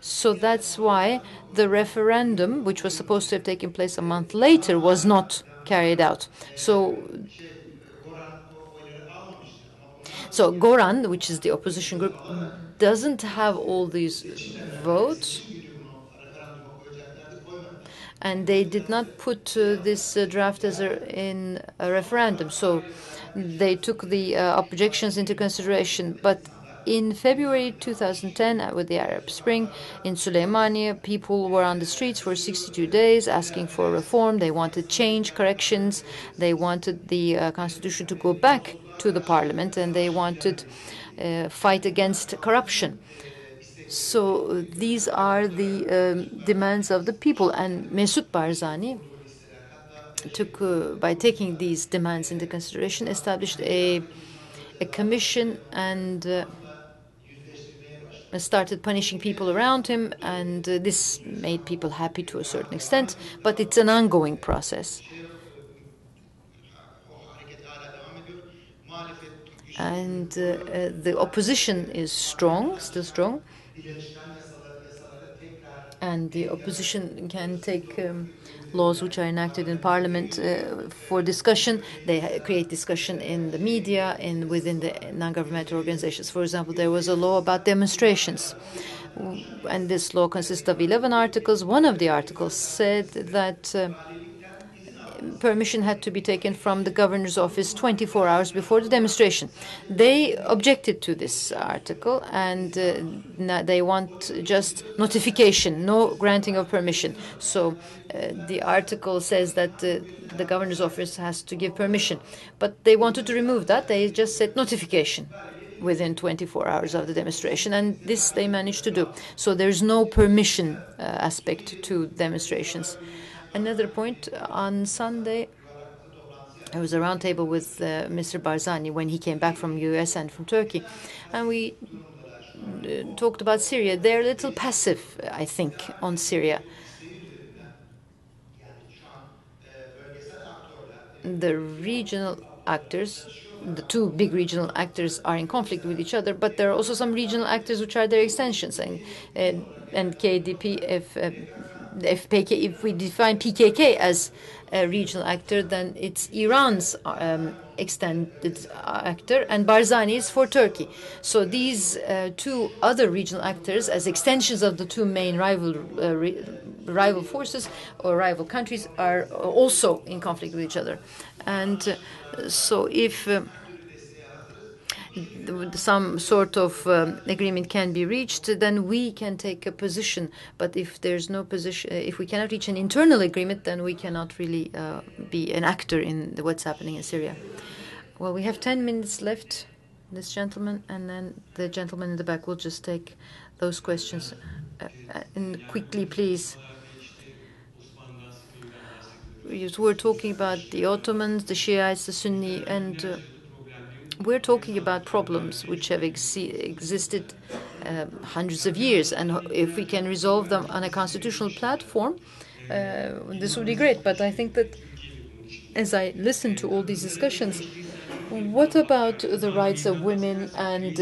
So that's why the referendum, which was supposed to have taken place a month later, was not carried out. So Goran, which is the opposition group, doesn't have all these votes, and they did not put this draft as in a referendum. So they took the objections into consideration. But in February 2010, with the Arab Spring in Sulaymania, people were on the streets for 62 days asking for reform. They wanted change, corrections. They wanted the constitution to go back to the parliament, and they wanted a fight against corruption. So these are the demands of the people, and Mesut Barzani, by taking these demands into consideration, established a commission and started punishing people around him, and this made people happy to a certain extent, but it's an ongoing process. And the opposition is strong, still strong, and the opposition can take laws which are enacted in parliament for discussion. They create discussion in the media and within the non-governmental organizations. For example, there was a law about demonstrations, and this law consists of 11 articles. One of the articles said that permission had to be taken from the governor's office 24 hours before the demonstration. They objected to this article, and they want just notification, no granting of permission. So the article says that the governor's office has to give permission. But they wanted to remove that. They just said notification within 24 hours of the demonstration, and this they managed to do. So there's no permission aspect to demonstrations. Another point, on Sunday, I was a roundtable with Mr. Barzani when he came back from the U.S. and from Turkey, and we talked about Syria. They're a little passive, I think, on Syria. The regional actors, the two big regional actors, are in conflict with each other, but there are also some regional actors which are their extensions, and KDP, FPK, if we define PKK as a regional actor, then it's Iran's extended actor, and Barzani is for Turkey. So these two other regional actors, as extensions of the two main rival forces or rival countries, are also in conflict with each other. And so if some sort of agreement can be reached, then we can take a position. But if there's no position, if we cannot reach an internal agreement, then we cannot really be an actor in what's happening in Syria. Well, we have 10 minutes left, this gentleman, and then the gentleman in the back. Will just take those questions and quickly, please. We're talking about the Ottomans, the Shiites, the Sunni, and we're talking about problems which have existed hundreds of years, and if we can resolve them on a constitutional platform, this would be great. But I think that as I listen to all these discussions, what about the rights of women and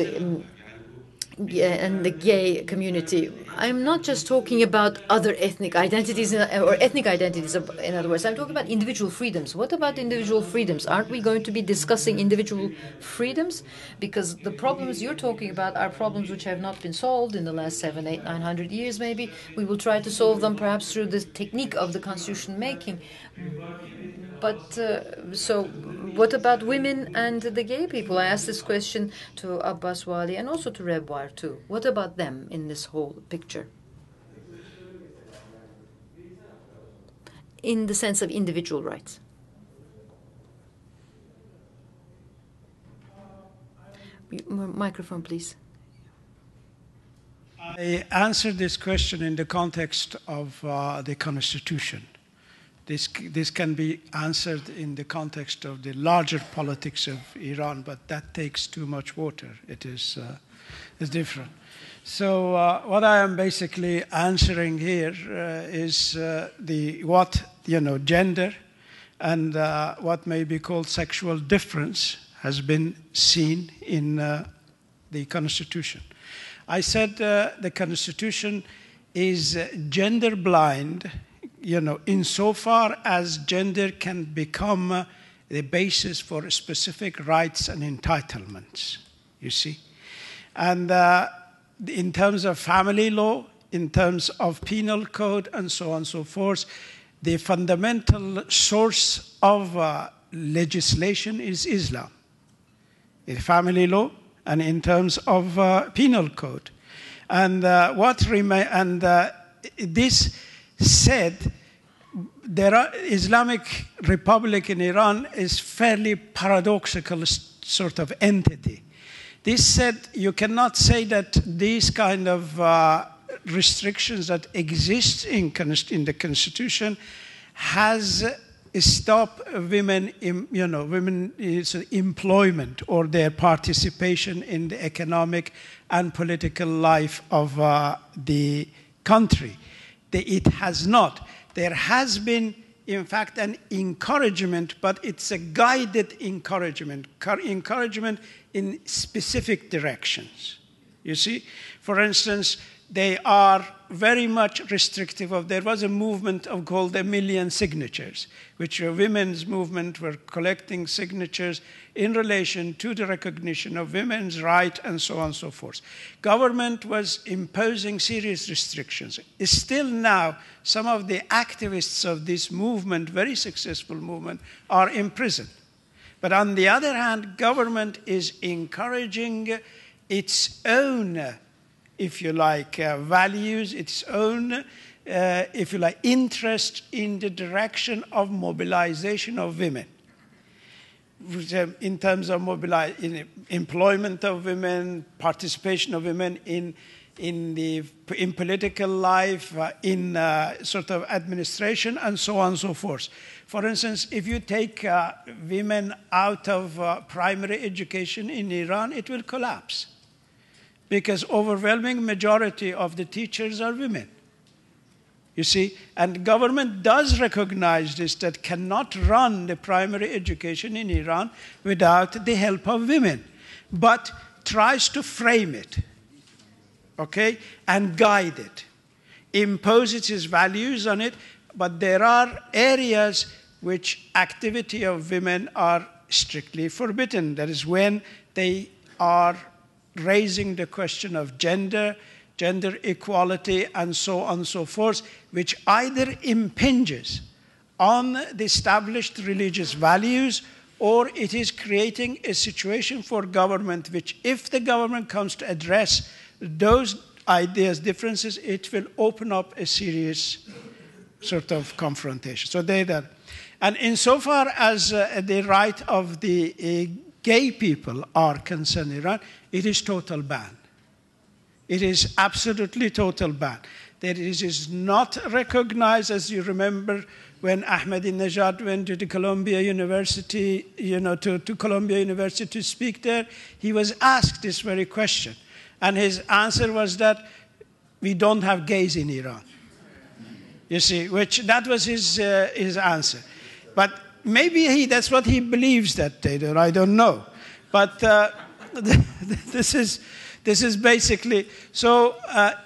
the gay community? I'm not just talking about other ethnic identities or ethnic identities, in other words. I'm talking about individual freedoms. What about individual freedoms? Aren't we going to be discussing individual freedoms? Because the problems you're talking about are problems which have not been solved in the last 700, 800, 900 years, maybe. We will try to solve them perhaps through the technique of the constitution making. But so what about women and the gay people? I asked this question to Abbas Wali and also to Rebwar too. What about them in this whole picture? In the sense of individual rights. Microphone, please. I answered this question in the context of the Constitution. This can be answered in the context of the larger politics of Iran, but that takes too much water. It is it's different. So what I am basically answering here is gender and what may be called sexual difference has been seen in the Constitution. I said the Constitution is gender blind, insofar as gender can become the basis for specific rights and entitlements, you see. And in terms of family law, in terms of penal code, and so on and so forth, the fundamental source of legislation is Islam, in family law, and in terms of penal code. And this said, Islamic Republic in Iran is fairly paradoxical sort of entity. This said, you cannot say that these kind of restrictions that exist in the Constitution has stopped women, women's employment or their participation in the economic and political life of the country. It has not. There has been, in fact, an encouragement, but it's a guided encouragement, in specific directions. You see, for instance, they are very much restrictive of, there was a movement called a million signatures, which a women's movement were collecting signatures in relation to the recognition of women's rights and so on and so forth. Government was imposing serious restrictions. Still now, some of the activists of this movement, very successful movement, are imprisoned. But on the other hand, government is encouraging its own, if you like, values, its own, if you like, interest in the direction of mobilization of women. In terms of employment of women, participation of women in political life, in sort of administration, and so on and so forth. For instance, if you take women out of primary education in Iran, it will collapse, because overwhelming majority of the teachers are women, you see. And government does recognize this, that cannot run the primary education in Iran without the help of women, but tries to frame it, okay, and guide it, imposes its values on it, but there are areas which activity of women are strictly forbidden. That is when they are raising the question of gender, gender equality, and so on and so forth, which either impinges on the established religious values, or it is creating a situation for government which, if the government comes to address those ideas, differences, it will open up a serious sort of confrontation. So they that. And insofar as the right of the gay people are concerned in Iran, it is total ban. It is absolutely total ban. That it is not recognized, as you remember, when Ahmadinejad went to the Columbia University, to Columbia University to speak there, he was asked this very question. And his answer was that we don't have gays in Iran. You see, that was his answer. But maybe that's what he believes that day, I don't know. But this is basically, so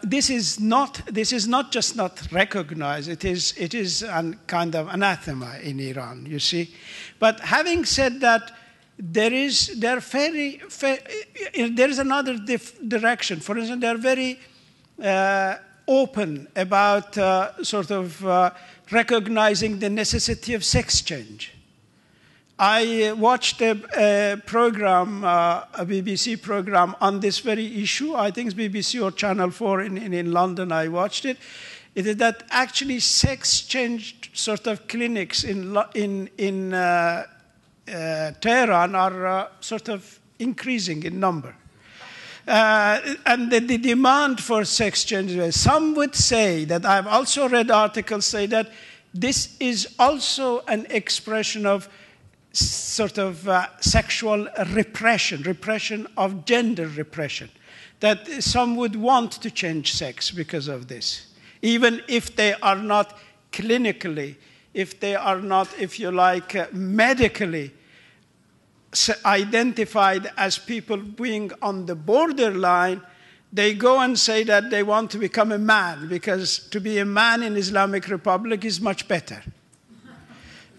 this is not just not recognized, it is a kind of anathema in Iran, you see. But having said that, there is another direction. For instance, they're very open about sort of recognizing the necessity of sex change. I watched a program, a BBC program on this very issue. I think it's BBC or Channel 4 in London, I watched it. It is that actually sex change sort of clinics in Tehran are sort of increasing in number. And the demand for sex change, some would say that I've also read articles say that this is also an expression of sort of sexual repression, repression of gender repression, that some would want to change sex because of this, even if they are not clinically, if they are not, if you like, medically identified as people being on the borderline. They go and say that they want to become a man, because to be a man in Islamic Republic is much better.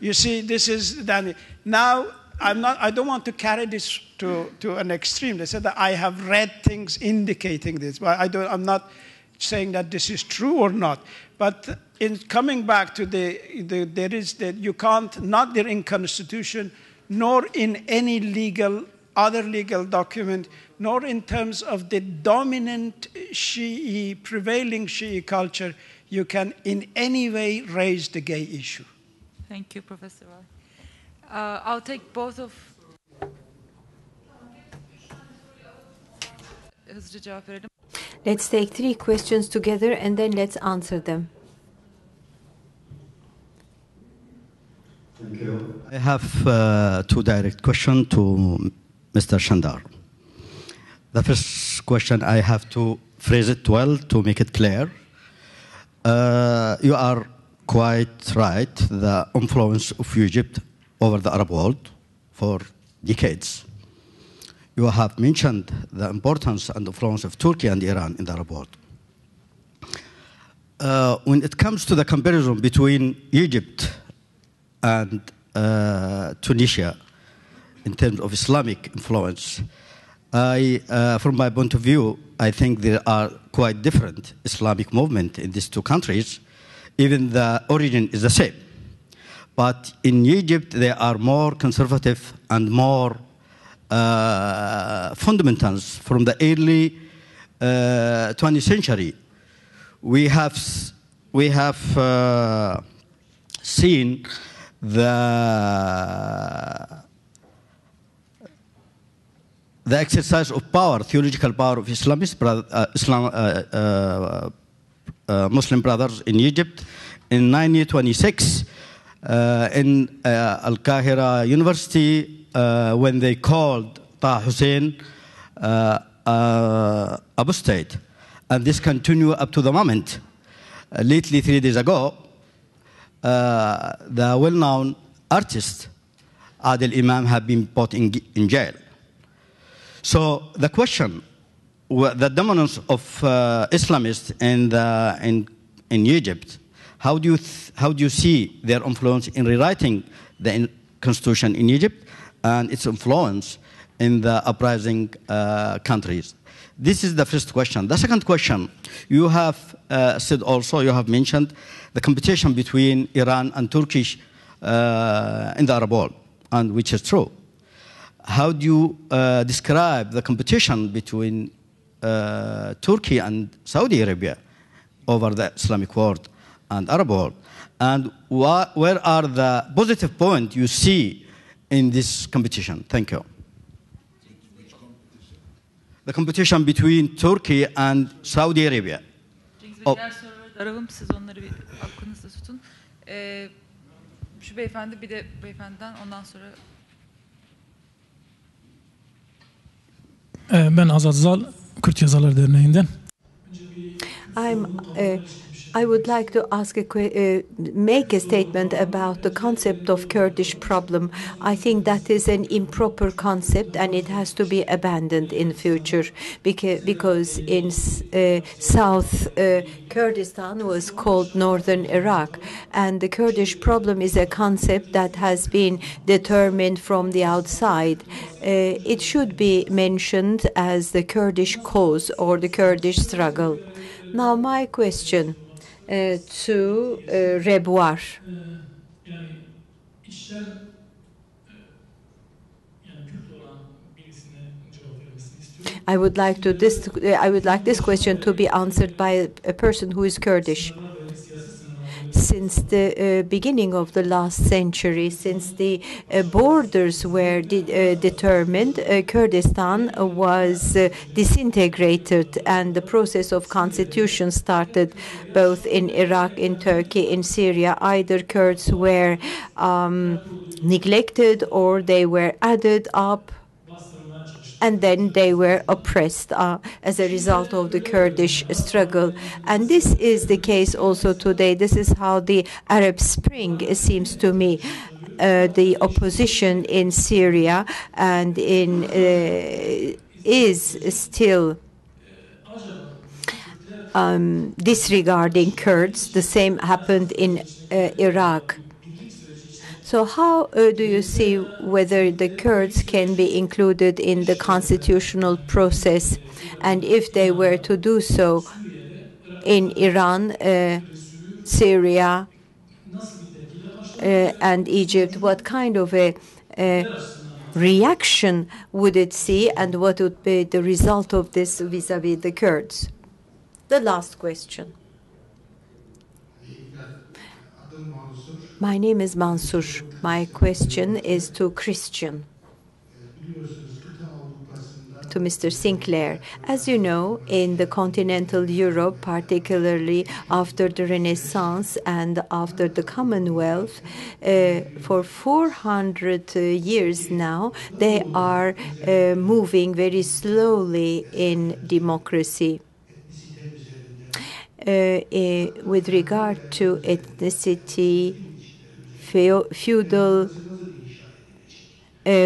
You see, this is Danny. Now, I don't want to carry this to an extreme. They said that I have read things indicating this, but I'm not saying that this is true or not. But in coming back to there is that you can't, not there in constitution, nor in any legal, other legal document, nor in terms of the dominant Shi'i, prevailing Shi'i culture, you can in any way raise the gay issue. Thank you, Professor Vali. I'll take both of... Let's take three questions together and then let's answer them. Thank you. I have two direct questions to Mr. Çandar. The first question, I have to phrase it well to make it clear. You are quite right, the influence of Egypt over the Arab world for decades. You have mentioned the importance and influence of Turkey and Iran in the Arab world. When it comes to the comparison between Egypt and Tunisia in terms of Islamic influence, from my point of view, I think there are quite different Islamic movements in these two countries. Even the origin is the same. But in Egypt, they are more conservative and more fundamentals from the early 20th century. We have seen the exercise of power, theological power of Muslim Brothers in Egypt in 1926 in Al-Qahira University, when they called Taha Hussein apostate. And this continued up to the moment. Lately, 3 days ago, the well-known artist Adel Imam had been put in jail. So the question, the dominance of Islamists in Egypt, how do you see their influence in rewriting the constitution in Egypt and its influence in the uprising countries? This is the first question. The second question, you have said also, you have mentioned the competition between Iran and Turkish in the Arab world, and which is true. How do you describe the competition between Turkey and Saudi Arabia over the Islamic world and Arab world? And where are the positive points you see in this competition? Thank you. The competition between Turkey and Saudi Arabia. Oh. Ben Azad Zal, Kürt Yazarlar Derneği'nden. I would like to ask make a statement about the concept of Kurdish problem. I think that is an improper concept and it has to be abandoned in future, because in South Kurdistan was called Northern Iraq, and the Kurdish problem is a concept that has been determined from the outside. It should be mentioned as the Kurdish cause or the Kurdish struggle. Now my question to Rebwar. I would like this question to be answered by a person who is Kurdish. since the beginning of the last century, since the borders were determined, Kurdistan was disintegrated, and the process of constitution started both in Iraq, in Turkey, in Syria. Either Kurds were neglected or they were added up, and then they were oppressed as a result of the Kurdish struggle. And this is the case also today. This is how the Arab Spring, it seems to me, the opposition in Syria and in is still disregarding Kurds. The same happened in Iraq. So how do you see whether the Kurds can be included in the constitutional process? And if they were to do so in Iran, Syria, and Egypt, what kind of a reaction would it see, and what would be the result of this vis-à-vis the Kurds? The last question. My name is Mansur. My question is to Christian, to Mr. Sinclair. As you know, in the continental Europe, particularly after the Renaissance and after the Commonwealth, for 400 years now, they are moving very slowly in democracy. With regard to ethnicity, feudal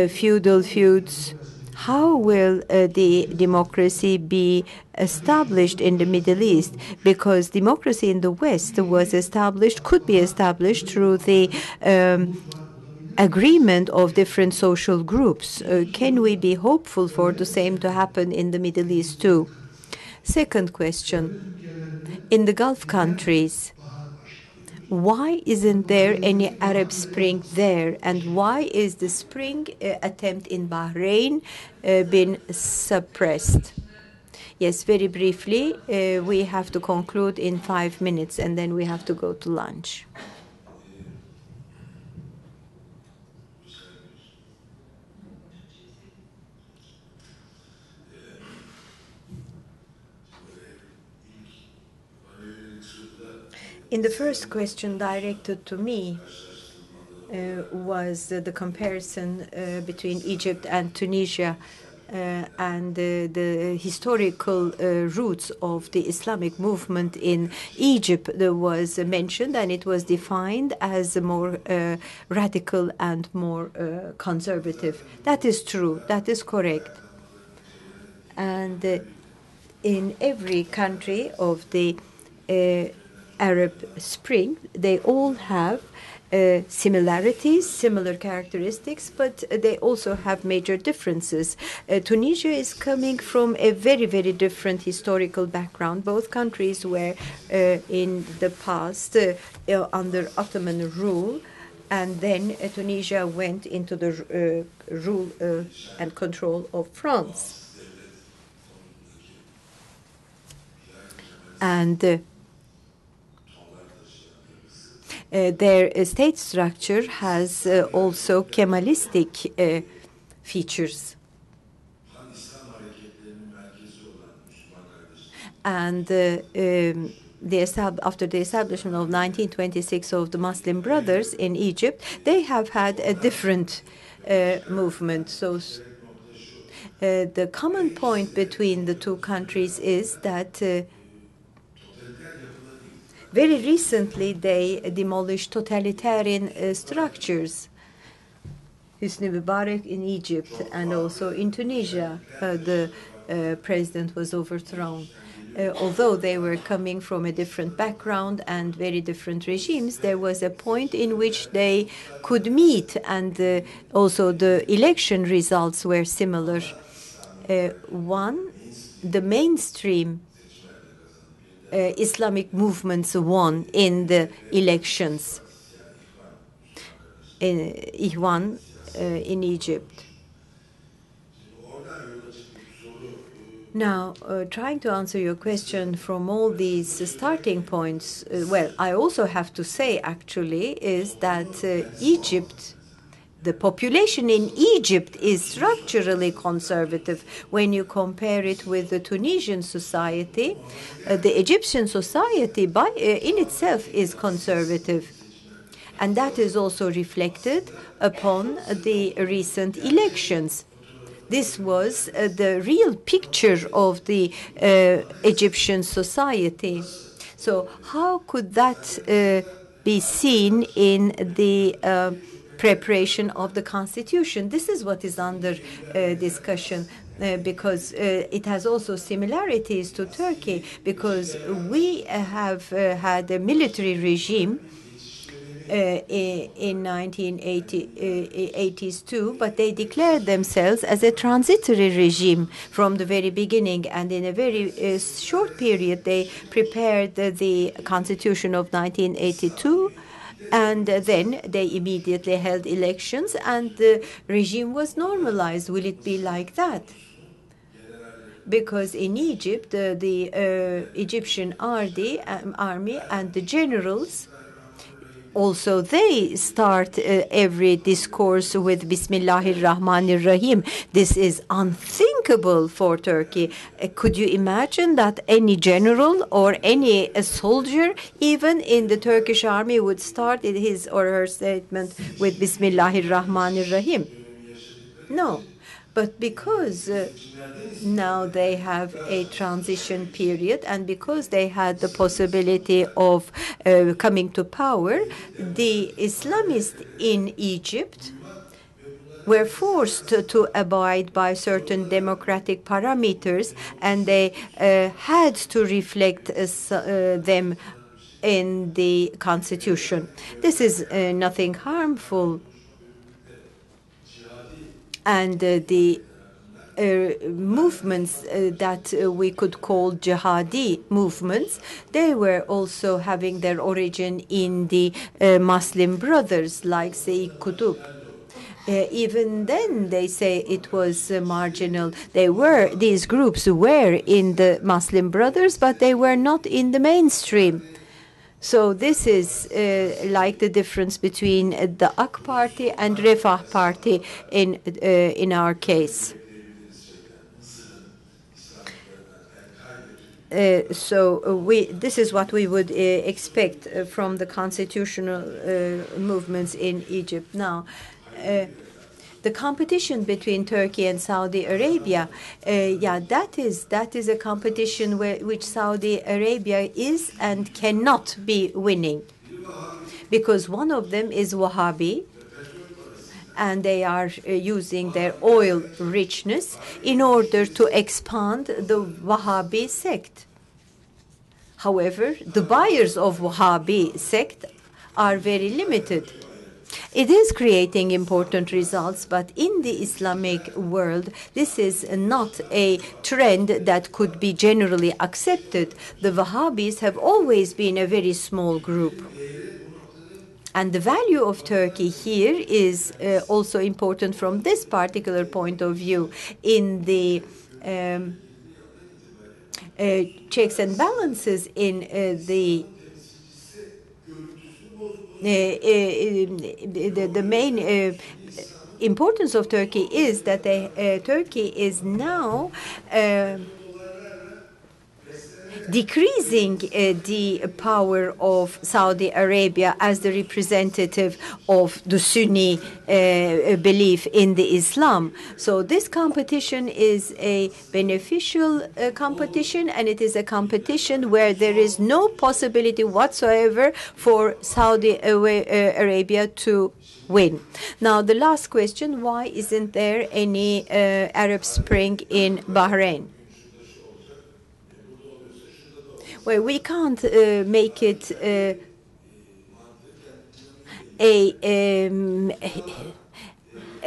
feuds, how will the democracy be established in the Middle East? Because democracy in the West was established, could be established through the agreement of different social groups. Can we be hopeful for the same to happen in the Middle East too? Second question, in the Gulf countries, why isn't there any Arab Spring there? And why is the Spring attempt in Bahrain been suppressed? Yes, very briefly, we have to conclude in 5 minutes, and then we have to go to lunch. In the first question directed to me was the comparison between Egypt and Tunisia and the historical roots of the Islamic movement in Egypt that was mentioned, and it was defined as more radical and more conservative. That is true. That is correct. And in every country of the Arab Spring, they all have similarities, similar characteristics, but they also have major differences. Tunisia is coming from a very, very different historical background. Both countries were in the past under Ottoman rule, and then Tunisia went into the rule and control of France. And their state structure has also Kemalistic features. And after the establishment of 1926 of the Muslim Brothers in Egypt, they have had a different movement. So the common point between the two countries is that very recently, they demolished totalitarian structures. Husni Mubarak in Egypt and also in Tunisia, the president was overthrown. Although they were coming from a different background and very different regimes, there was a point in which they could meet, and also the election results were similar. The mainstream Islamic movements won in the elections in Ihwan in Egypt. Now, trying to answer your question from all these starting points, well, I also have to say, actually, is that Egypt, the population in Egypt is structurally conservative. When you compare it with the Tunisian society, the Egyptian society in itself is conservative. And that is also reflected upon the recent elections. This was the real picture of the Egyptian society. So how could that be seen in the preparation of the Constitution? This is what is under discussion. Because it has also similarities to Turkey, because we have had a military regime in 1980s too, but they declared themselves as a transitory regime from the very beginning, and in a very short period they prepared the Constitution of 1982, and then they immediately held elections and the regime was normalized. Will it be like that? Because in Egypt, the Egyptian army and the generals, also, they start every discourse with Bismillahir Rahmanir Rahim. This is unthinkable for Turkey. Could you imagine that any general or any soldier, even in the Turkish army, would start his or her statement with Bismillahir Rahmanir Rahim? No. But because now they have a transition period, and because they had the possibility of coming to power, the Islamists in Egypt were forced to abide by certain democratic parameters, and they had to reflect them in the constitution. This is nothing harmful. And the movements that we could call jihadi movements, they were also having their origin in the Muslim brothers like Sayyid Qutb. Even then, they say it was marginal. These groups were in the Muslim brothers, but they were not in the mainstream. So this is like the difference between the AK party and Refah party in our case. This is what we would expect from the constitutional movements in Egypt. Now, the competition between Turkey and Saudi Arabia, that is a competition which Saudi Arabia is and cannot be winning, because one of them is Wahhabi, and they are using their oil richness in order to expand the Wahhabi sect. However, the buyers of Wahhabi sect are very limited. It is creating important results, but in the Islamic world, this is not a trend that could be generally accepted. The Wahhabis have always been a very small group. And the value of Turkey here is also important from this particular point of view. In the checks and balances in the main importance of Turkey is that Turkey is now decreasing the power of Saudi Arabia as the representative of the Sunni belief in the Islam. So this competition is a beneficial competition, and it is a competition where there is no possibility whatsoever for Saudi Arabia to win. Now, the last question, why isn't there any Arab Spring in Bahrain? Well, we can't make it a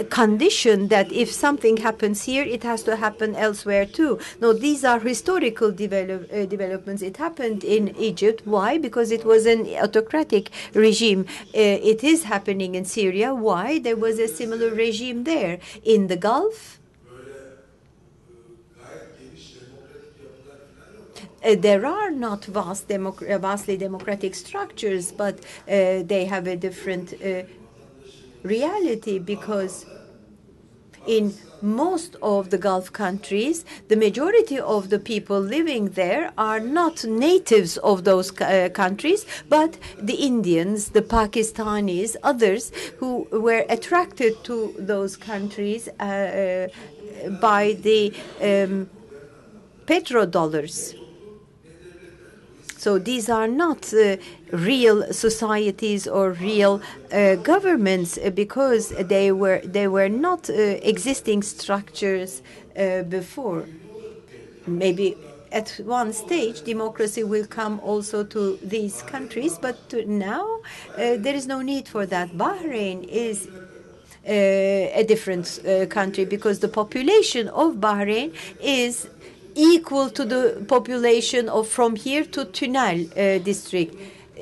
condition that if something happens here, it has to happen elsewhere too. No, these are historical developments. It happened in Egypt. Why? Because it was an autocratic regime. It is happening in Syria. Why? There was a similar regime there. In the Gulf, There are not vastly democratic structures, but they have a different reality, because in most of the Gulf countries, the majority of the people living there are not natives of those countries, but the Indians, the Pakistanis, others who were attracted to those countries by the petrodollars. So these are not real societies or real governments, because they were not existing structures before. Maybe at one stage democracy will come also to these countries, but now there is no need for that. Bahrain is a different country, because the population of Bahrain is equal to the population of from here to Tunnel district.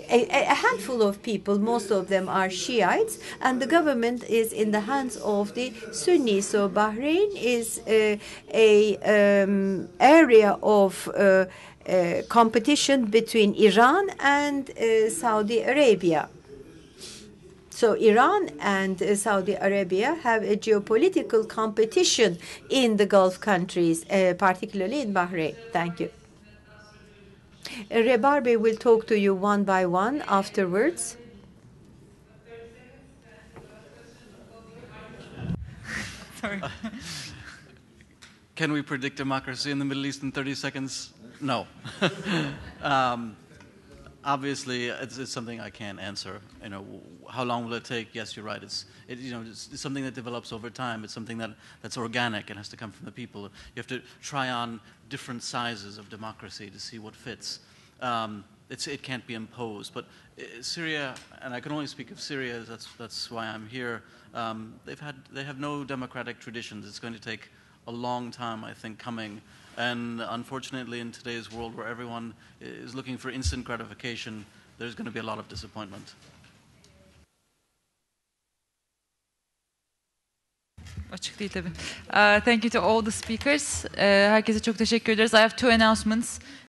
A handful of people, most of them are Shiites, and the government is in the hands of the Sunnis. So Bahrain is an area of competition between Iran and Saudi Arabia. So Iran and Saudi Arabia have a geopolitical competition in the Gulf countries, particularly in Bahrain. Thank you. Rebarbe will talk to you one by one afterwards. Sorry. Can we predict democracy in the Middle East in 30 seconds? No. Obviously, it's something I can't answer. You know, how long will it take? Yes, you're right. It's something that develops over time. It's something that's organic and has to come from the people. You have to try on different sizes of democracy to see what fits. It can't be imposed. But Syria, and I can only speak of Syria. That's why I'm here. They have no democratic traditions. It's going to take a long time, I think, coming. And unfortunately, in today's world where everyone is looking for instant gratification, there's going to be a lot of disappointment. Açık değil tabii. Thank you to all the speakers. Herkese çok teşekkür ederiz. I have two announcements.